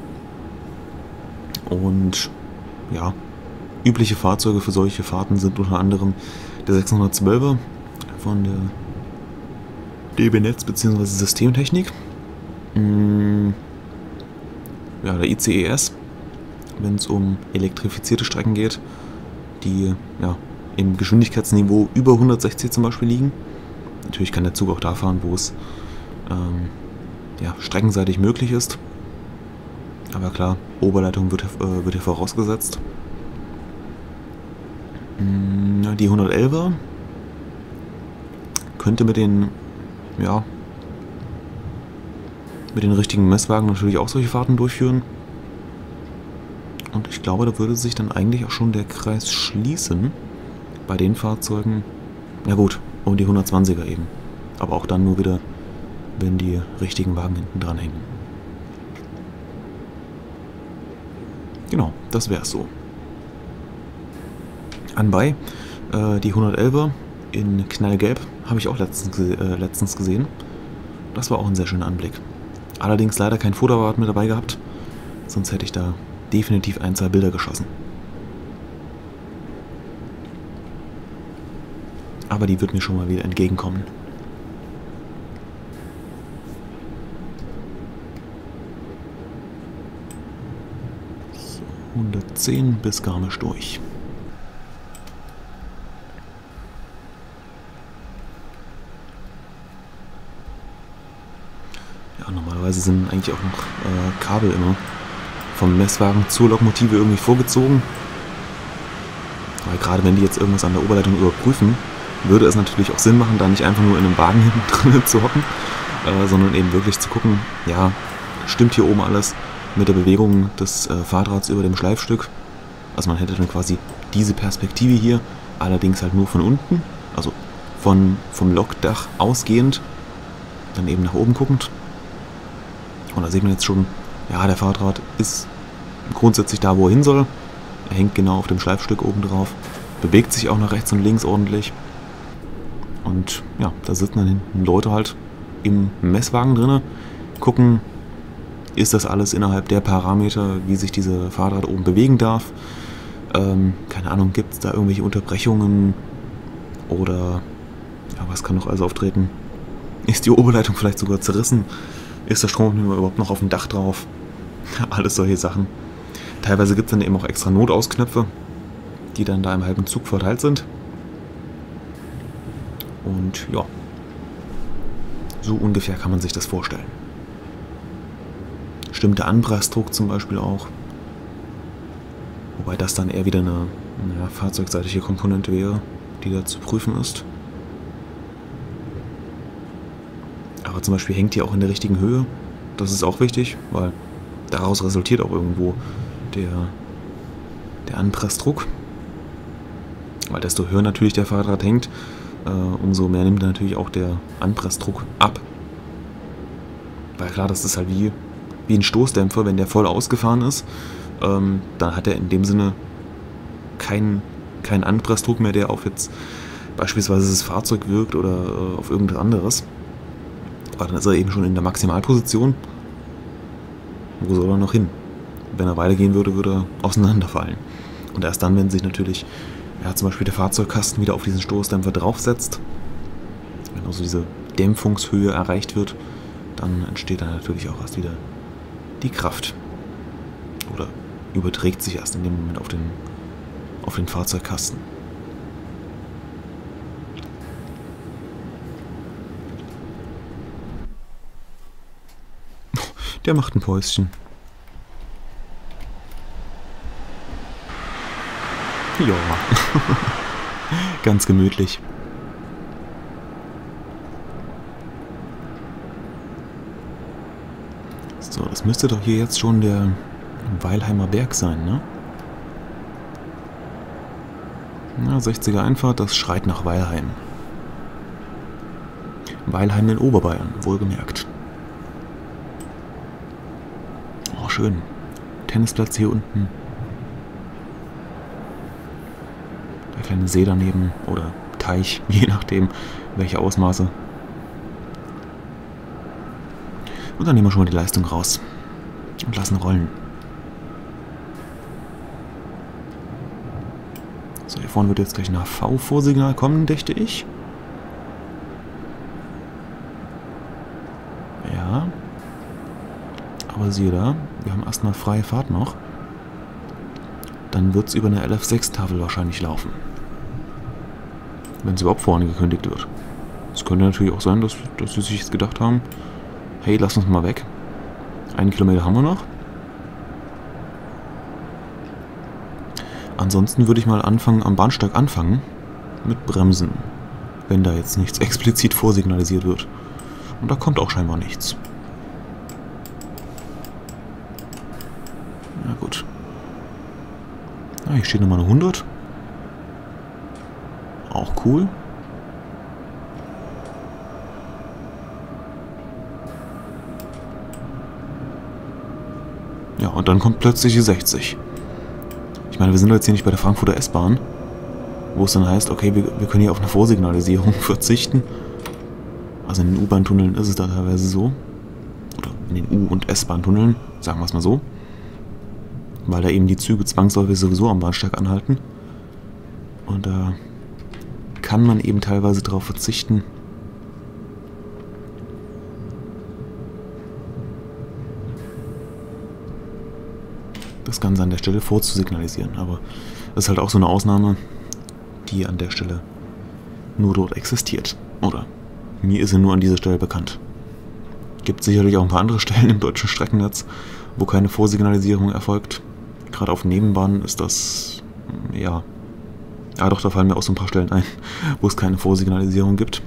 Und ja, übliche Fahrzeuge für solche Fahrten sind unter anderem der 612er von der DB Netz bzw. Systemtechnik, ja, der ICES, wenn es um elektrifizierte Strecken geht, die ja, im Geschwindigkeitsniveau über 160 zum Beispiel liegen. Natürlich kann der Zug auch da fahren, wo es ja, streckenseitig möglich ist. Aber klar, Oberleitung wird hier vorausgesetzt. Die 111er könnte mit den, ja, mit den richtigen Messwagen natürlich auch solche Fahrten durchführen. Und ich glaube, da würde sich dann eigentlich auch schon der Kreis schließen bei den Fahrzeugen. Na gut, um die 120er eben. Aber auch dann nur wieder, wenn die richtigen Wagen hinten dran hängen. Genau, das wäre es so. Anbei, die 111er in knallgelb habe ich auch letztens gesehen. Das war auch ein sehr schöner Anblick. Allerdings leider kein Fotoapparat mit dabei gehabt, sonst hätte ich da definitiv ein, zwei Bilder geschossen. Aber die wird mir schon mal wieder entgegenkommen. So, 110 bis Garmisch durch. Ja, normalerweise sind eigentlich auch noch Kabel immer vom Messwagen zur Lokomotive irgendwie vorgezogen. Weil gerade wenn die jetzt irgendwas an der Oberleitung überprüfen, würde es natürlich auch Sinn machen, da nicht einfach nur in einem Wagen hinten drin zu hocken, sondern eben wirklich zu gucken, ja, stimmt hier oben alles mit der Bewegung des Fahrdrahts über dem Schleifstück. Also man hätte dann quasi diese Perspektive hier, allerdings halt nur von unten, also vom Lokdach ausgehend, dann eben nach oben guckend. Und da sieht man jetzt schon, ja, der Fahrdraht ist grundsätzlich da, wo er hin soll. Er hängt genau auf dem Schleifstück oben drauf, bewegt sich auch nach rechts und links ordentlich. Und ja, da sitzen dann hinten Leute halt im Messwagen drin, gucken, ist das alles innerhalb der Parameter, wie sich diese Fahrdraht oben bewegen darf. Keine Ahnung, gibt es da irgendwelche Unterbrechungen oder ja, was kann noch alles auftreten? Ist die Oberleitung vielleicht sogar zerrissen? Ist der Stromaufnehmer überhaupt noch auf dem Dach drauf? Alles solche Sachen. Teilweise gibt es dann eben auch extra Notausknöpfe, die dann da im halben Zug verteilt sind. Und ja, so ungefähr kann man sich das vorstellen. Stimmt der Anpressdruck zum Beispiel auch. Wobei das dann eher wieder eine fahrzeugseitige Komponente wäre, die da zu prüfen ist. Aber zum Beispiel hängt die auch in der richtigen Höhe. Das ist auch wichtig, weil daraus resultiert auch irgendwo der Anpressdruck. Weil desto höher natürlich der Fahrdraht hängt, umso mehr nimmt natürlich auch der Anpressdruck ab. Weil klar, das ist halt wie ein Stoßdämpfer, wenn der voll ausgefahren ist, dann hat er in dem Sinne keinen Anpressdruck mehr, der auf jetzt beispielsweise das Fahrzeug wirkt oder auf irgendwas anderes. Aber dann ist er eben schon in der Maximalposition. Wo soll er noch hin? Wenn er weitergehen würde, würde er auseinanderfallen. Und erst dann, wenn sich natürlich zum Beispiel der Fahrzeugkasten wieder auf diesen Stoßdämpfer draufsetzt, wenn also diese Dämpfungshöhe erreicht wird, dann entsteht dann natürlich auch erst wieder die Kraft. Oder überträgt sich erst in dem Moment auf den Fahrzeugkasten. Der macht ein Päuschen. Ja, ganz gemütlich. So, das müsste doch hier jetzt schon der Weilheimer Berg sein, ne? Na, 60er Einfahrt, das schreit nach Weilheim. Weilheim in Oberbayern, wohlgemerkt. Oh, schön. Tennisplatz hier unten. Kleine See daneben oder Teich, je nachdem, welche Ausmaße. Und dann nehmen wir schon mal die Leistung raus und lassen rollen. So, hier vorne wird jetzt gleich ein HV-Vorsignal kommen, dächte ich. Ja. Aber siehe da, wir haben erstmal freie Fahrt noch. Dann wird es über eine LF6-Tafel wahrscheinlich laufen. Wenn es überhaupt vorne gekündigt wird. Es könnte natürlich auch sein, dass sie sich jetzt gedacht haben, hey, lass uns mal weg. Einen Kilometer haben wir noch. Ansonsten würde ich mal anfangen, am Bahnsteig anfangen mit Bremsen, wenn da jetzt nichts explizit vorsignalisiert wird. Und da kommt auch scheinbar nichts. Na gut. Ah, hier steht nochmal eine 100. Auch cool. Ja, und dann kommt plötzlich die 60. Ich meine, wir sind jetzt hier nicht bei der Frankfurter S-Bahn, wo es dann heißt, okay, wir können hier auf eine Vorsignalisierung verzichten. Also in den U-Bahn-Tunneln ist es da teilweise so. Oder in den U- und S-Bahn-Tunneln, sagen wir es mal so. weil da eben die Züge zwangsläufig sowieso am Bahnsteig anhalten. Und da kann man eben teilweise darauf verzichten. Das Ganze an der Stelle vorzusignalisieren, aber das ist halt auch so eine Ausnahme, die an der Stelle nur dort existiert. Oder mir ist sie nur an dieser Stelle bekannt. Gibt sicherlich auch ein paar andere Stellen im deutschen Streckennetz, wo keine Vorsignalisierung erfolgt. Gerade auf Nebenbahnen ist das, ja... Ah doch, da fallen mir auch so ein paar Stellen ein, wo es keine Vorsignalisierung gibt.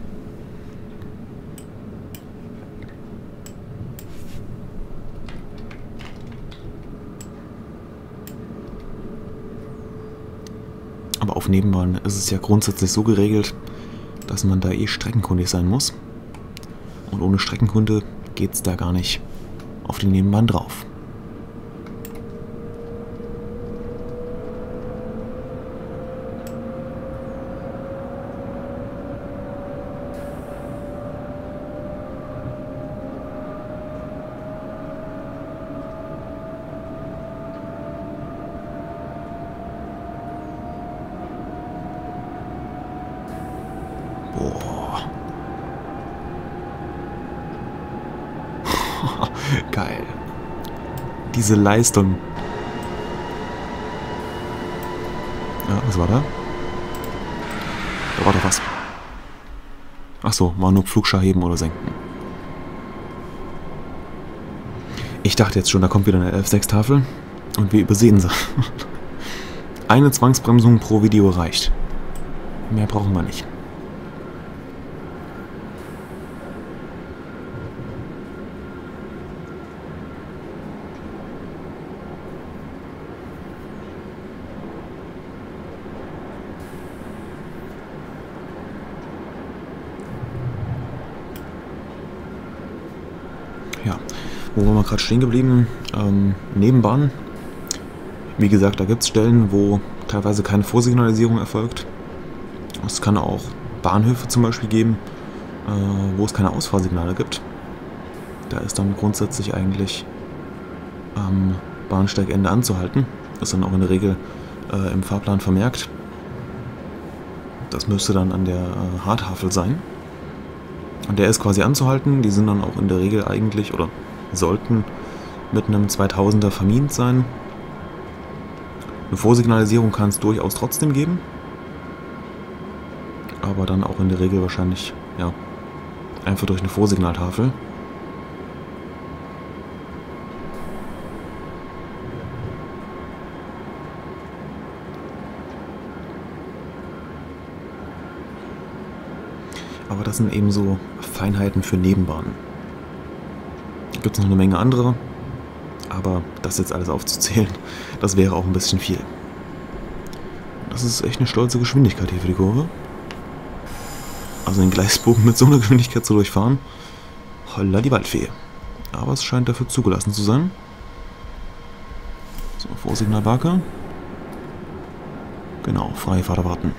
Aber auf Nebenbahnen ist es ja grundsätzlich so geregelt, dass man da eh streckenkundig sein muss. Und ohne Streckenkunde geht es da gar nicht auf die Nebenbahn drauf. Geil. Diese Leistung. Ja, was war da? Da war doch was. Achso, war nur Pflugschar heben oder senken. Ich dachte jetzt schon, da kommt wieder eine 11.6-Tafel und wir übersehen sie. Eine Zwangsbremsung pro Video reicht. Mehr brauchen wir nicht. Wo waren wir gerade stehen geblieben? Nebenbahn. Wie gesagt, da gibt es Stellen, wo teilweise keine Vorsignalisierung erfolgt. Es kann auch Bahnhöfe zum Beispiel geben, wo es keine Ausfahrsignale gibt. Da ist dann grundsätzlich eigentlich am Bahnsteigende anzuhalten. Das ist dann auch in der Regel im Fahrplan vermerkt. Das müsste dann an der H-Tafel sein. Und der ist quasi anzuhalten. Die sind dann auch in der Regel eigentlich, oder sollten mit einem 2000er vermint sein. Eine Vorsignalisierung kann es durchaus trotzdem geben, aber dann auch in der Regel wahrscheinlich, ja, einfach durch eine Vorsignaltafel. Aber das sind eben so Feinheiten für Nebenbahnen. Gibt es noch eine Menge andere, aber das jetzt alles aufzuzählen, das wäre auch ein bisschen viel. Das ist echt eine stolze Geschwindigkeit hier für die Kurve. Also den Gleisbogen mit so einer Geschwindigkeit zu durchfahren, holla die Waldfee. Aber es scheint dafür zugelassen zu sein. So, Vorsignalbarke. Genau, freie Fahrt erwarten.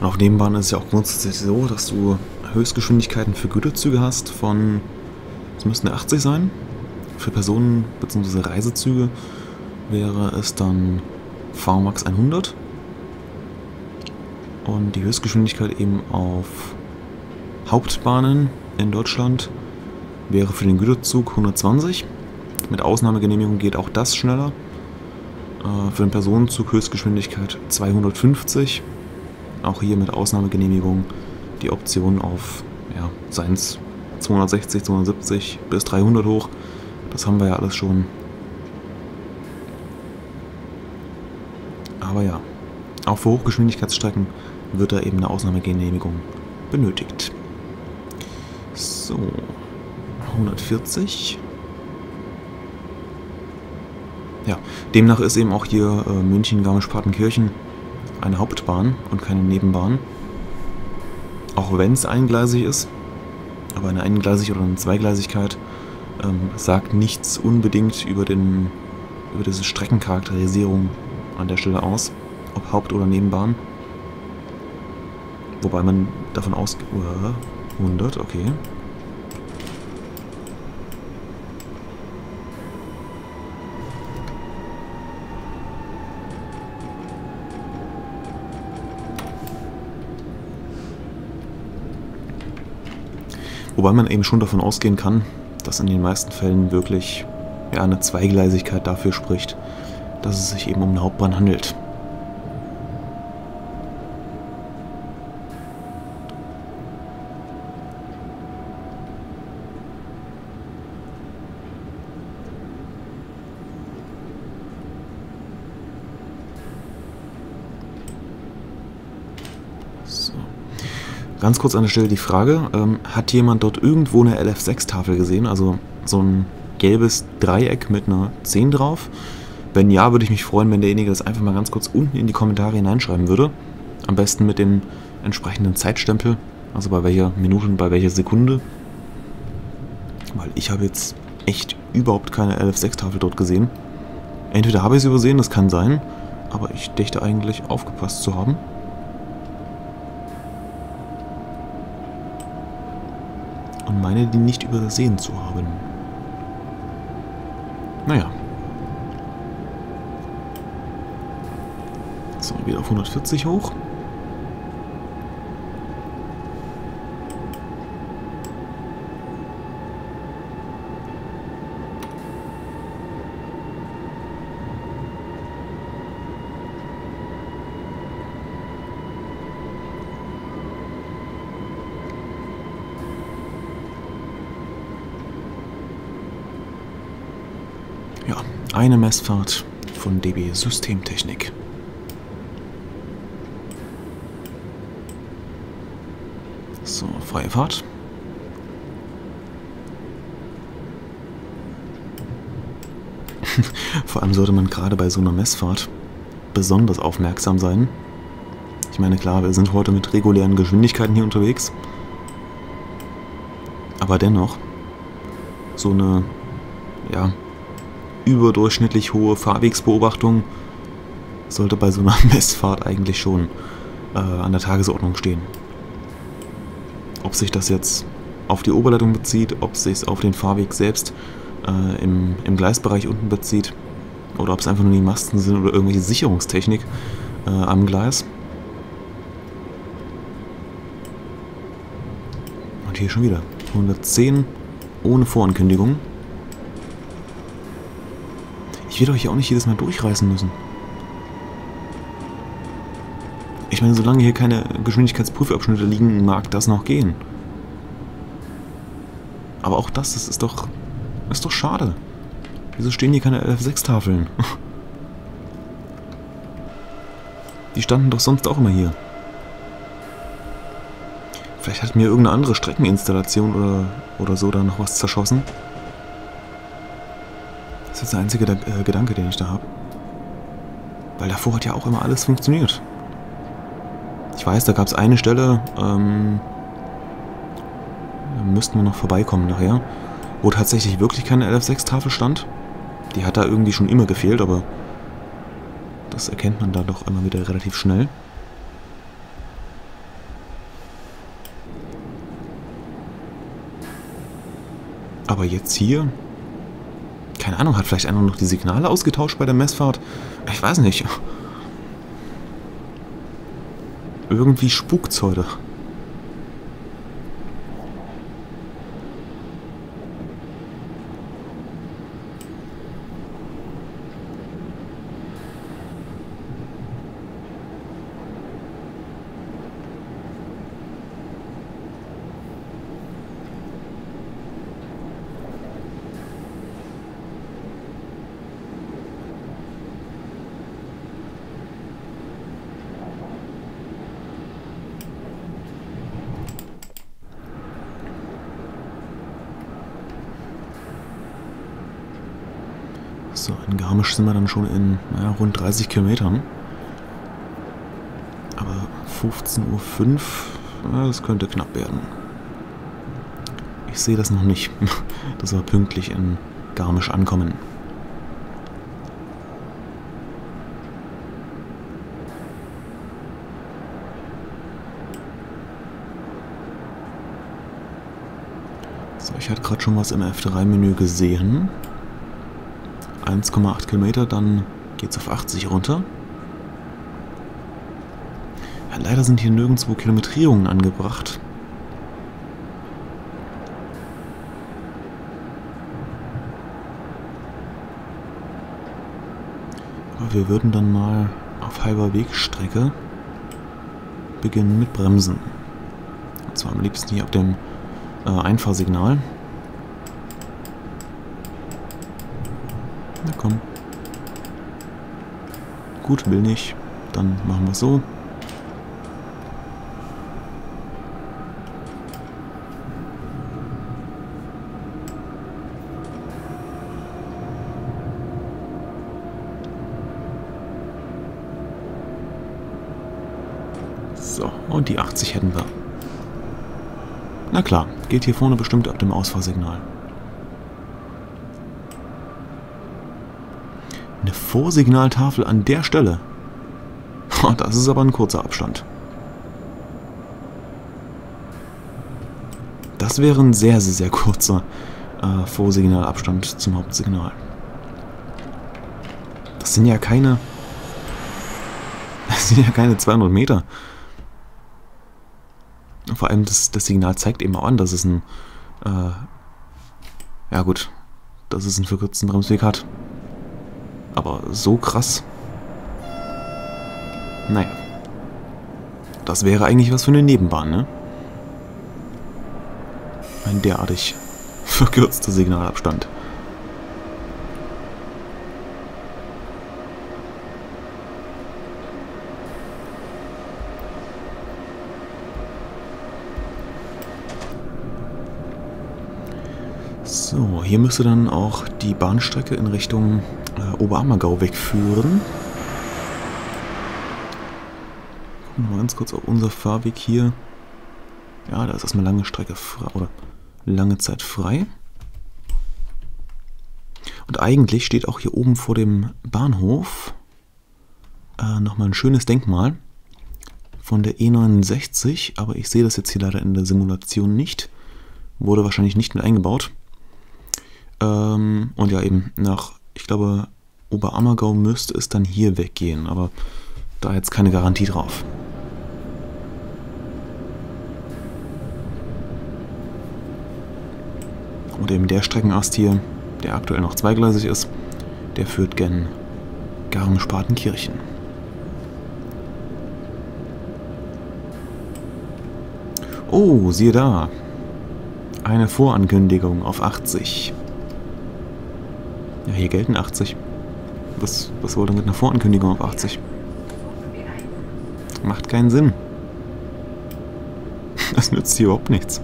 Und auf Nebenbahn ist es ja auch grundsätzlich so, dass du Höchstgeschwindigkeiten für Güterzüge hast von, es müssten 80 sein, für Personen- bzw. Reisezüge wäre es dann VMAX 100 und die Höchstgeschwindigkeit eben auf Hauptbahnen in Deutschland wäre für den Güterzug 120, mit Ausnahmegenehmigung geht auch das schneller, für den Personenzug Höchstgeschwindigkeit 250. Auch hier mit Ausnahmegenehmigung die Option auf, ja, seien es 260, 270 bis 300 hoch. Das haben wir ja alles schon. Aber ja, auch für Hochgeschwindigkeitsstrecken wird da eben eine Ausnahmegenehmigung benötigt. So, 140. Ja, demnach ist eben auch hier München, Garmisch-Partenkirchen eine Hauptbahn und keine Nebenbahn, auch wenn es eingleisig ist, aber eine Eingleisig- oder eine Zweigleisigkeit sagt nichts unbedingt über diese Streckencharakterisierung an der Stelle aus, ob Haupt- oder Nebenbahn. Wobei man davon ausgeht... 100, okay. Wobei man eben schon davon ausgehen kann, dass in den meisten Fällen wirklich ja, eine Zweigleisigkeit dafür spricht, dass es sich eben um eine Hauptbahn handelt. Ganz kurz an der Stelle die Frage, hat jemand dort irgendwo eine LF6-Tafel gesehen? Also so ein gelbes Dreieck mit einer 10 drauf? Wenn ja, würde ich mich freuen, wenn derjenige das einfach mal ganz kurz unten in die Kommentare hineinschreiben würde. Am besten mit dem entsprechenden Zeitstempel, also bei welcher Minute und bei welcher Sekunde. Weil ich habe jetzt echt überhaupt keine LF6-Tafel dort gesehen. Entweder habe ich sie übersehen, das kann sein, aber ich dächte eigentlich aufgepasst zu haben. Und meine, die nicht übersehen zu haben. Naja. So, geht auf 140 hoch. Eine Messfahrt von DB Systemtechnik. So, freie Fahrt. Vor allem sollte man gerade bei so einer Messfahrt besonders aufmerksam sein. Ich meine, klar, wir sind heute mit regulären Geschwindigkeiten hier unterwegs. Aber dennoch, so eine, ja, überdurchschnittlich hohe Fahrwegsbeobachtung sollte bei so einer Messfahrt eigentlich schon an der Tagesordnung stehen. Ob sich das jetzt auf die Oberleitung bezieht, ob sich es auf den Fahrweg selbst im Gleisbereich unten bezieht oder ob es einfach nur die Masten sind oder irgendwelche Sicherungstechnik am Gleis. Und hier schon wieder 110 ohne Vorankündigung. Ich will doch hier auch nicht jedes Mal durchreißen müssen. Ich meine, solange hier keine Geschwindigkeitsprüfabschnitte liegen, mag das noch gehen. Aber auch das ist doch schade. Wieso stehen hier keine LF6-Tafeln? Die standen doch sonst auch immer hier. Vielleicht hat mir irgendeine andere Streckeninstallation oder so da noch was zerschossen. Das ist der einzige Gedanke, den ich da habe. Weil davor hat ja auch immer alles funktioniert. Ich weiß, da gab es eine Stelle, da müssten wir noch vorbeikommen nachher, wo tatsächlich wirklich keine LF6-Tafel stand. Die hat da irgendwie schon immer gefehlt, aber das erkennt man da doch immer wieder relativ schnell. Aber jetzt hier... Keine Ahnung, hat vielleicht einer noch die Signale ausgetauscht bei der Messfahrt? Ich weiß nicht. Irgendwie spukt's heute. So, in Garmisch sind wir dann schon in naja, rund 30 Kilometern. Aber 15:05 Uhr, ja, das könnte knapp werden. Ich sehe das noch nicht, dass wir pünktlich in Garmisch ankommen. Ich hatte gerade schon was im F3-Menü gesehen. 1,8 Kilometer, dann geht's auf 80 runter. Ja, leider sind hier nirgendwo Kilometrierungen angebracht. Aber wir würden dann mal auf halber Wegstrecke beginnen mit Bremsen. Und zwar am liebsten hier auf dem Einfahrsignal. Na komm. Gut, will nicht. Dann machen wir es so. So, und die 80 hätten wir. Na klar, geht hier vorne bestimmt ab dem Ausfahrsignal. Eine Vorsignaltafel an der Stelle. Das ist aber ein kurzer Abstand. Das wäre ein sehr, sehr, sehr kurzer Vorsignalabstand zum Hauptsignal. Das sind ja keine... Das sind ja keine 200 Meter. Vor allem das Signal zeigt eben auch an, dass es ein ja gut, dass es einen verkürzten Bremsweg hat. Aber so krass. Naja. Das wäre eigentlich was für eine Nebenbahn, ne? Ein derartig verkürzter Signalabstand. So, hier müsste dann auch die Bahnstrecke in Richtung Oberammergau wegführen. Gucken wir mal ganz kurz auf unser Fahrweg hier. Ja, da ist erstmal lange Strecke frei, oder lange Zeit frei. Und eigentlich steht auch hier oben vor dem Bahnhof nochmal ein schönes Denkmal von der E69, aber ich sehe das jetzt hier leider in der Simulation nicht. Wurde wahrscheinlich nicht mit eingebaut. Und ja, eben nach, ich glaube, Oberammergau müsste es dann hier weggehen, aber da jetzt keine Garantie drauf. Und eben der Streckenast hier, der aktuell noch zweigleisig ist, der führt gen Garmisch-Partenkirchen. Oh, siehe da! Eine Vorankündigung auf 80. Ja, hier gelten 80. Was wollte mit einer Vorankündigung auf 80? Macht keinen Sinn. Das nützt hier überhaupt nichts.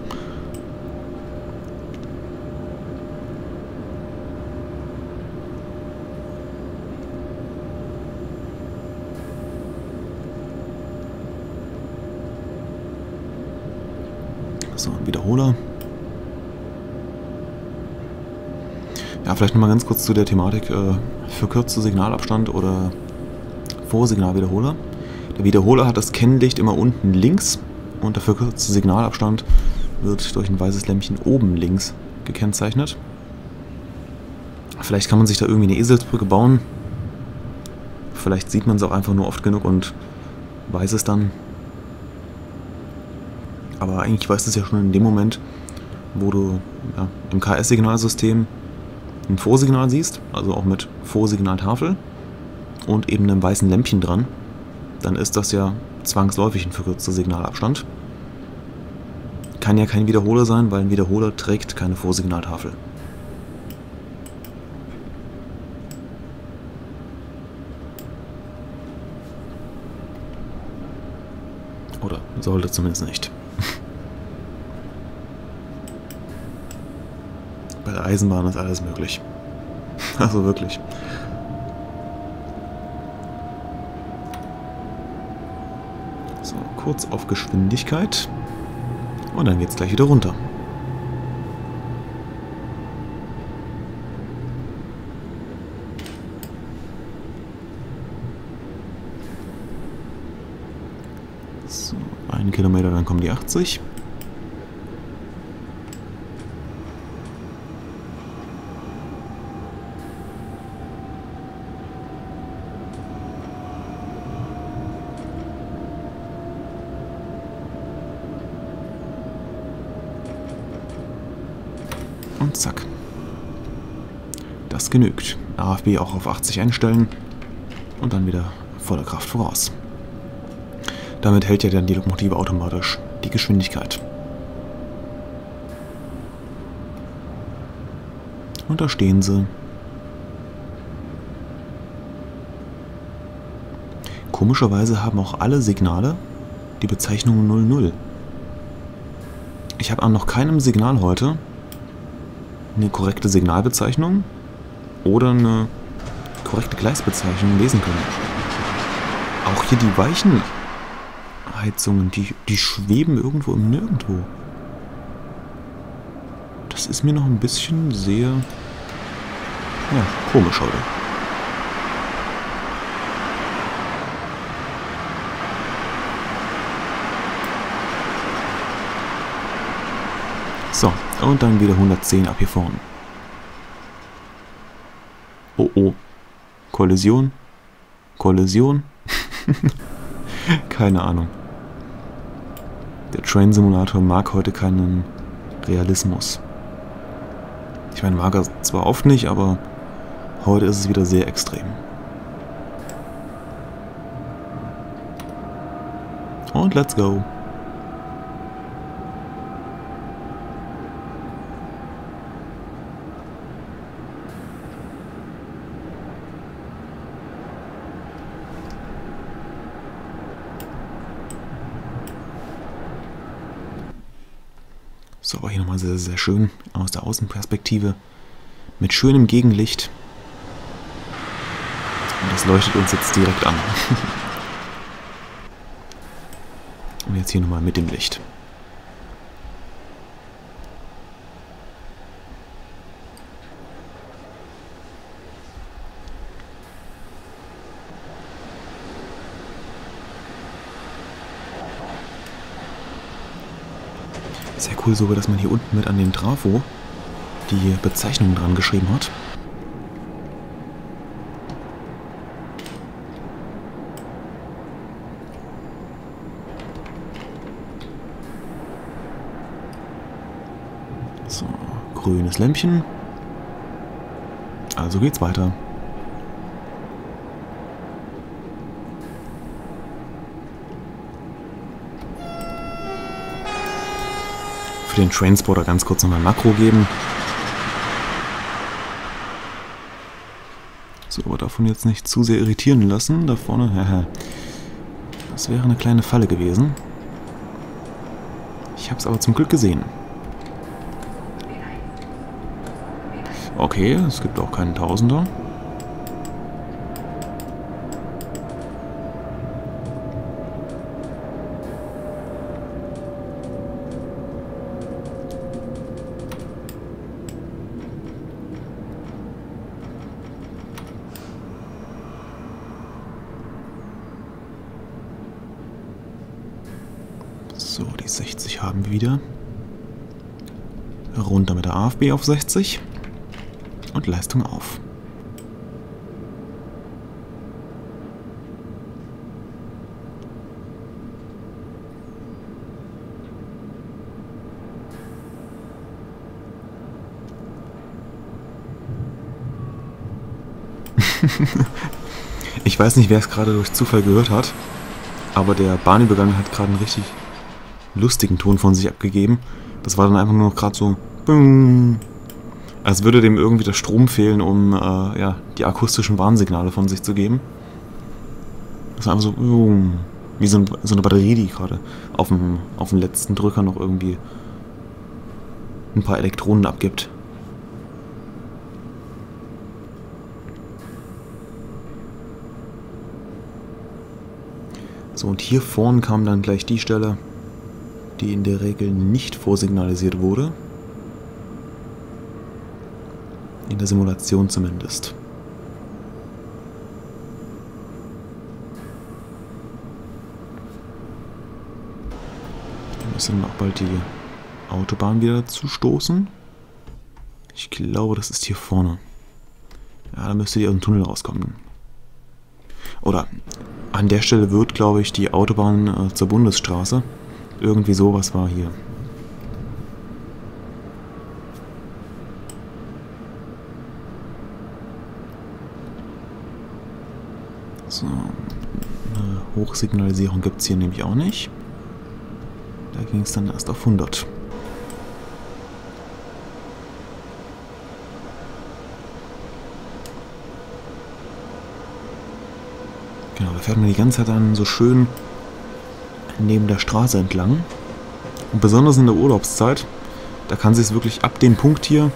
So, ein Wiederholer. Ja, vielleicht nochmal ganz kurz zu der Thematik verkürzter Signalabstand oder Vorsignalwiederholer. Der Wiederholer hat das Kennlicht immer unten links und der verkürzte Signalabstand wird durch ein weißes Lämpchen oben links gekennzeichnet. Vielleicht kann man sich da irgendwie eine Eselsbrücke bauen. Vielleicht sieht man es auch einfach nur oft genug und weiß es dann. Aber eigentlich weißt du es ja schon in dem Moment, wo du ja, im KS-Signalsystem ein Vorsignal siehst, also auch mit Vorsignaltafel und eben einem weißen Lämpchen dran, dann ist das ja zwangsläufig ein verkürzter Signalabstand. Kann ja kein Wiederholer sein, weil ein Wiederholer trägt keine Vorsignaltafel. Oder sollte zumindest nicht. Bei der Eisenbahn ist alles möglich. Also wirklich. So, kurz auf Geschwindigkeit. Und dann geht's gleich wieder runter. So, 1 Kilometer, dann kommen die 80. und zack. Das genügt. AFB auch auf 80 einstellen und dann wieder volle Kraft voraus. Damit hält ja dann die Lokomotive automatisch die Geschwindigkeit. Und da stehen sie. Komischerweise haben auch alle Signale die Bezeichnung 00. Ich habe an noch keinem Signal heute eine korrekte Signalbezeichnung oder eine korrekte Gleisbezeichnung lesen können. Auch hier die Weichenheizungen, die schweben irgendwo im Nirgendwo. Das ist mir noch ein bisschen sehr, ja, komisch heute. So, und dann wieder 110 ab hier vorne. Oh oh. Kollision. Kollision. Keine Ahnung. Der Train Simulator mag heute keinen Realismus. Ich meine, mag er zwar oft nicht, aber heute ist es wieder sehr extrem. Und let's go. So, hier nochmal sehr, sehr schön aus der Außenperspektive mit schönem Gegenlicht. Und das leuchtet uns jetzt direkt an. Und jetzt hier nochmal mit dem Licht. Sehr cool sogar, dass man hier unten mit an den Trafo die Bezeichnung dran geschrieben hat. So, grünes Lämpchen. Also geht's weiter. Für den Trainsporter ganz kurz nochmal Makro geben. So, aber davon jetzt nicht zu sehr irritieren lassen. Da vorne, das wäre eine kleine Falle gewesen. Ich habe es aber zum Glück gesehen. Okay, es gibt auch keinen Tausender. So, die 60 haben wir wieder. Runter mit der AFB auf 60 und Leistung auf. Ich weiß nicht, wer es gerade durch Zufall gehört hat, aber der Bahnübergang hat gerade einen richtig lustigen Ton von sich abgegeben. Das war dann einfach nur noch gerade so bing, als würde dem irgendwie der Strom fehlen, um ja, die akustischen Warnsignale von sich zu geben. Das war einfach so boom, wie so eine Batterie, die gerade auf dem letzten Drücker noch irgendwie ein paar Elektronen abgibt. So, und hier vorn kam dann gleich die Stelle, die in der Regel nicht vorsignalisiert wurde. In der Simulation zumindest. Wir müssen auch bald die Autobahn wieder zustoßen. Ich glaube, das ist hier vorne. Ja, da müsste ihr aus dem Tunnel rauskommen. Oder an der Stelle wird, glaube ich, die Autobahn zur Bundesstraße. Irgendwie sowas war hier. So, eine Hochsignalisierung gibt es hier nämlich auch nicht. Da ging es dann erst auf 100. Genau, da fährt man die ganze Zeit dann so schön neben der Straße entlang. Und besonders in der Urlaubszeit, da kann sie es wirklich ab dem Punkt hier,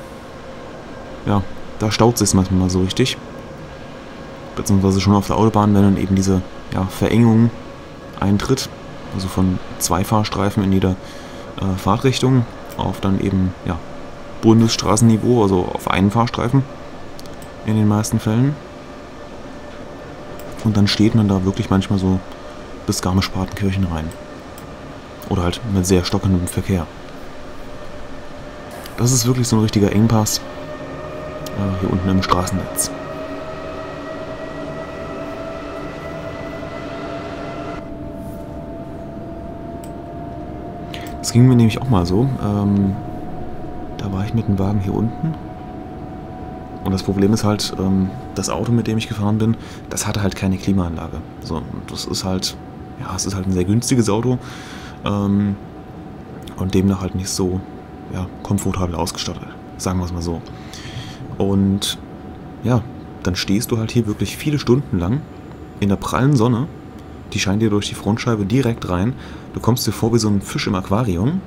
ja, da staut sie es manchmal mal so richtig. Beziehungsweise schon auf der Autobahn, wenn dann eben diese Verengung eintritt, also von 2 Fahrstreifen in jeder Fahrtrichtung auf dann eben Bundesstraßenniveau, also auf einen Fahrstreifen in den meisten Fällen. Und dann steht man da wirklich manchmal so bis Garmisch-Partenkirchen rein. Oder halt mit sehr stockendem Verkehr. Das ist wirklich so ein richtiger Engpass hier unten im Straßennetz. Das ging mir nämlich auch mal so. Da war ich mit dem Wagen hier unten. Und das Problem ist halt, das Auto, mit dem ich gefahren bin, das hatte halt keine Klimaanlage. So, das ist halt, es ist halt ein sehr günstiges Auto und demnach halt nicht so komfortabel ausgestattet, sagen wir es mal so. Und ja, dann stehst du halt hier wirklich viele Stunden lang in der prallen Sonne, die scheint dir durch die Frontscheibe direkt rein. Du kommst dir vor wie so ein Fisch im Aquarium,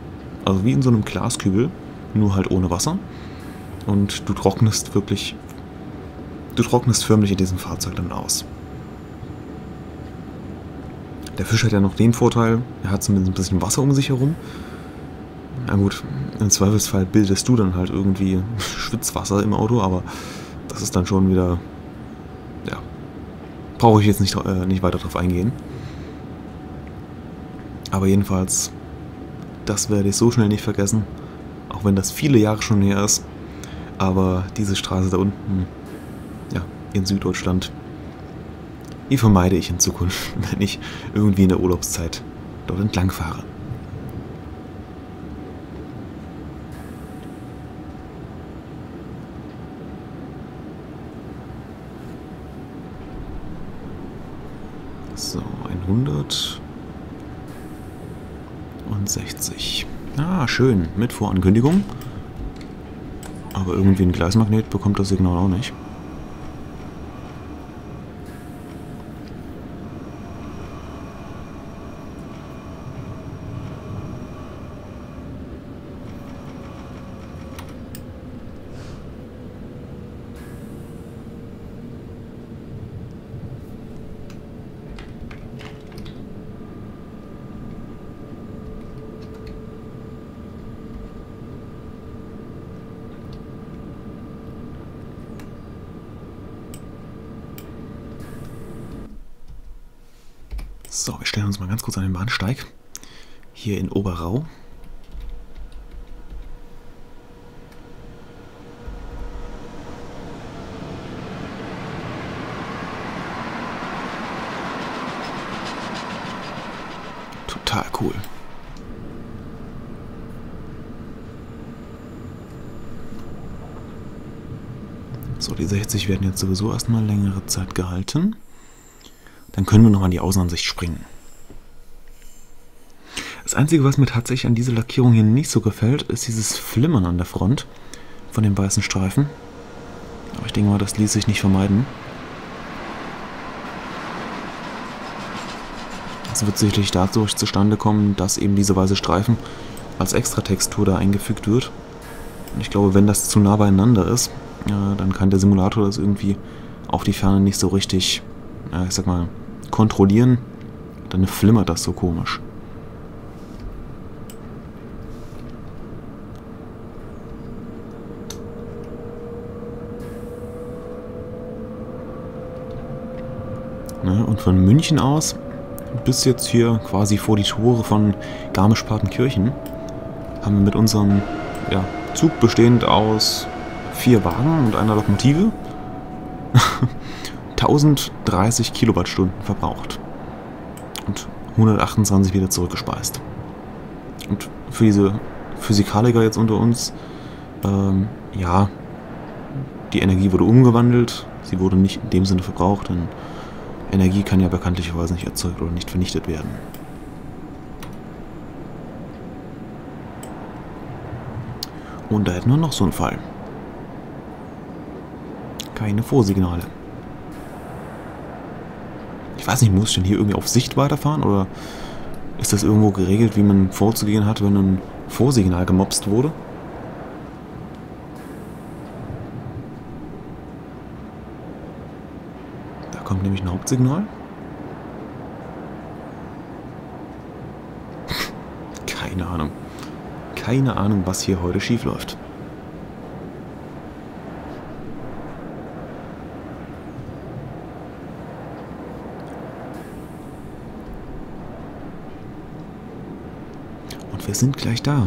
also wie in so einem Glaskübel, nur halt ohne Wasser. Und du trocknest förmlich in diesem Fahrzeug dann aus. Der Fisch hat ja noch den Vorteil, er hat zumindest ein bisschen Wasser um sich herum. Na gut, im Zweifelsfall bildest du dann halt irgendwie Schwitzwasser im Auto, aber das ist dann schon wieder, brauche ich jetzt nicht weiter drauf eingehen. Aber jedenfalls, das werde ich so schnell nicht vergessen, auch wenn das viele Jahre schon her ist. Aber diese Straße da unten, in Süddeutschland, die vermeide ich in Zukunft, wenn ich irgendwie in der Urlaubszeit dort entlang fahre. So, 160. Ah, schön, mit Vorankündigung. Aber irgendwie ein Gleismagnet bekommt das Signal auch nicht. So, wir stellen uns mal ganz kurz an den Bahnsteig, hier in Oberrau. Total cool. So, die 60 werden jetzt sowieso erstmal längere Zeit gehalten. Dann können wir noch an die Außenansicht springen. Das Einzige, was mir tatsächlich an dieser Lackierung hier nicht so gefällt, ist dieses Flimmern an der Front von den weißen Streifen. Aber ich denke mal, das ließ sich nicht vermeiden. Das wird sicherlich dadurch zustande kommen, dass eben diese weiße Streifen als Extratextur da eingefügt wird. Und ich glaube, wenn das zu nah beieinander ist, dann kann der Simulator das irgendwie auf die Ferne nicht so richtig, ich sag mal, kontrollieren, dann flimmert das so komisch. Ne? Und von München aus bis jetzt hier quasi vor die Tore von Garmisch-Partenkirchen haben wir mit unserem Zug bestehend aus 4 Wagen und einer Lokomotive 1030 Kilowattstunden verbraucht und 128 wieder zurückgespeist. Und für diese Physikaliker jetzt unter uns, die Energie wurde umgewandelt, sie wurde nicht in dem Sinne verbraucht, denn Energie kann ja bekanntlicherweise nicht erzeugt oder nicht vernichtet werden. Und da hätten wir noch so einen Fall. Keine Vorsignale. Ich weiß nicht, muss ich denn hier irgendwie auf Sicht weiterfahren? Oder ist das irgendwo geregelt, wie man vorzugehen hat, wenn ein Vorsignal gemopst wurde? Da kommt nämlich ein Hauptsignal. Keine Ahnung. Keine Ahnung, was hier heute schief läuft. Und wir sind gleich da.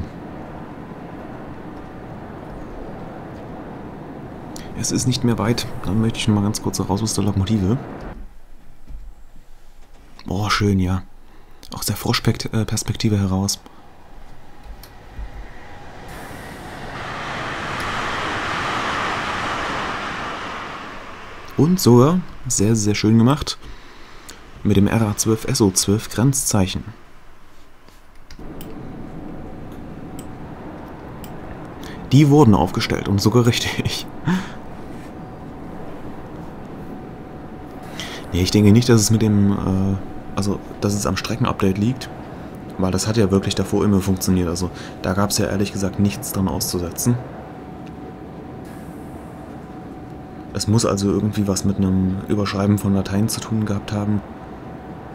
Es ist nicht mehr weit. Dann möchte ich noch mal ganz kurz raus aus der Lokomotive. Boah, schön, ja. Aus der Froschperspektive heraus. Und sogar, sehr, sehr schön gemacht, mit dem RA12SO12 Grenzzeichen. Die wurden aufgestellt und sogar richtig. Nee, ich denke nicht, dass es mit dem, dass es am Streckenupdate liegt, weil das hat ja wirklich davor immer funktioniert. Also da gab es ja ehrlich gesagt nichts dran auszusetzen. Es muss also irgendwie was mit einem Überschreiben von Dateien zu tun gehabt haben.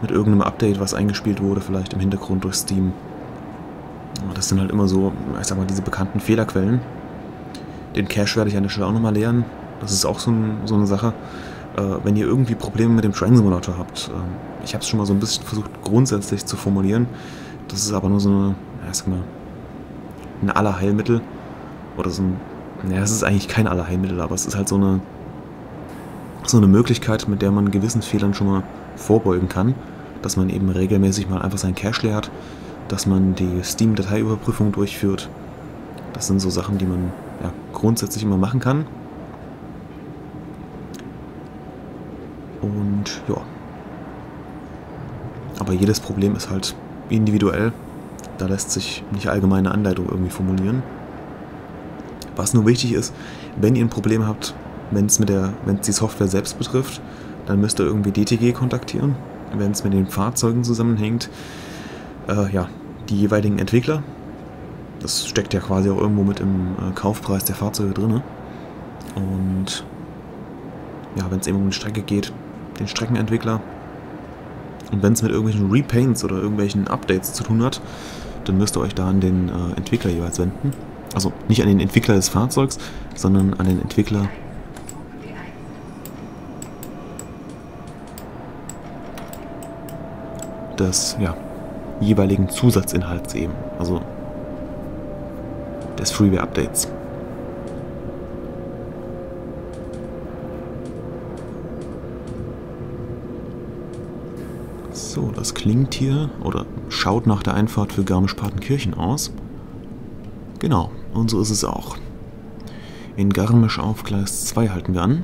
Mit irgendeinem Update, was eingespielt wurde, vielleicht im Hintergrund durch Steam. Aber das sind halt immer so, ich sag mal, diese bekannten Fehlerquellen. Den Cache werde ich an der Stelle auch nochmal leeren. Das ist auch so eine Sache. Wenn ihr irgendwie Probleme mit dem Train Simulator habt, ich habe es schon mal so ein bisschen versucht grundsätzlich zu formulieren. Das ist aber nur so eine, ich sag mal, ein Allerheilmittel. Oder so ein, naja, es ist eigentlich kein Allerheilmittel, aber es ist halt so eine Möglichkeit, mit der man gewissen Fehlern schon mal vorbeugen kann, dass man eben regelmäßig mal einfach seinen Cache leert, dass man die Steam-Dateiüberprüfung durchführt. Das sind so Sachen, die man ja, grundsätzlich immer machen kann. Und ja. Aber jedes Problem ist halt individuell. Da lässt sich nicht allgemeine Anleitung irgendwie formulieren. Was nur wichtig ist, wenn ihr ein Problem habt, wenn es die Software selbst betrifft, dann müsst ihr irgendwie DTG kontaktieren. Wenn es mit den Fahrzeugen zusammenhängt, ja, die jeweiligen Entwickler. Das steckt ja quasi auch irgendwo mit im Kaufpreis der Fahrzeuge drin. Und ja, wenn es eben um eine Strecke geht, den Streckenentwickler. Und wenn es mit irgendwelchen Repaints oder irgendwelchen Updates zu tun hat, dann müsst ihr euch da an den Entwickler jeweils wenden. Also nicht an den Entwickler des Fahrzeugs, sondern an den Entwickler des ja, jeweiligen Zusatzinhalts eben, also des Freeware-Updates. So, das klingt hier oder schaut nach der Einfahrt für Garmisch-Partenkirchen aus. Genau, und so ist es auch. In Garmisch auf Gleis 2 halten wir an.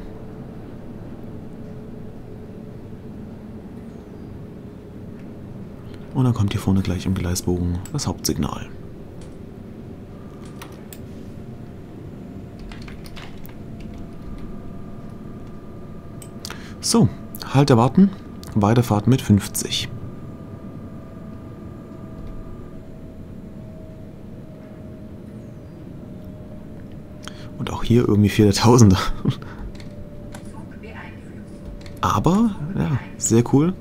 Und dann kommt hier vorne gleich im Gleisbogen das Hauptsignal. So, Halt erwarten, Weiterfahrt mit 50. Und auch hier irgendwie 4000er. Aber, ja, sehr cool.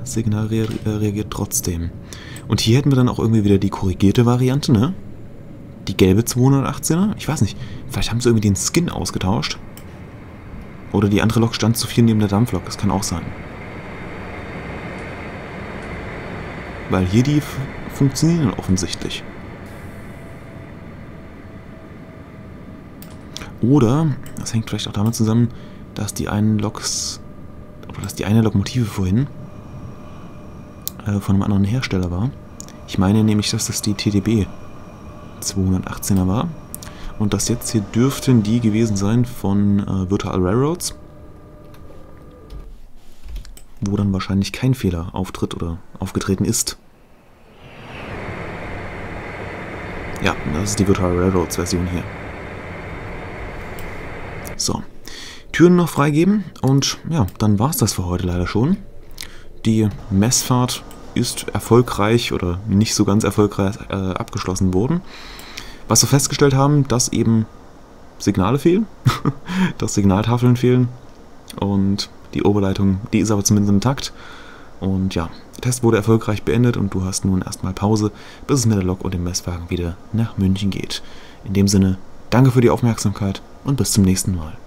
Das Signal reagiert trotzdem. Und hier hätten wir dann auch irgendwie wieder die korrigierte Variante, ne? Die gelbe 218er? Ich weiß nicht. Vielleicht haben sie irgendwie den Skin ausgetauscht. Oder die andere Lok stand zu viel neben der Dampflok. Das kann auch sein. Weil hier die funktionieren offensichtlich. Oder, das hängt vielleicht auch damit zusammen, dass die eine Lokomotive vorhin von einem anderen Hersteller war. Ich meine nämlich, dass das die TTB 218er war. Und das jetzt hier dürften die gewesen sein von Virtual Railroads. wo dann wahrscheinlich kein Fehler auftritt oder aufgetreten ist. Ja, das ist die Virtual Railroads Version hier. So, Türen noch freigeben und ja, dann war es das für heute leider schon. Die Messfahrt ist erfolgreich oder nicht so ganz erfolgreich abgeschlossen worden. Was wir festgestellt haben, dass eben Signale fehlen, dass Signaltafeln fehlen und die Oberleitung, die ist aber zumindest im Takt. Und ja, der Test wurde erfolgreich beendet und du hast nun erstmal Pause, bis es mit der Lok und dem Messwagen wieder nach München geht. In dem Sinne, danke für die Aufmerksamkeit und bis zum nächsten Mal.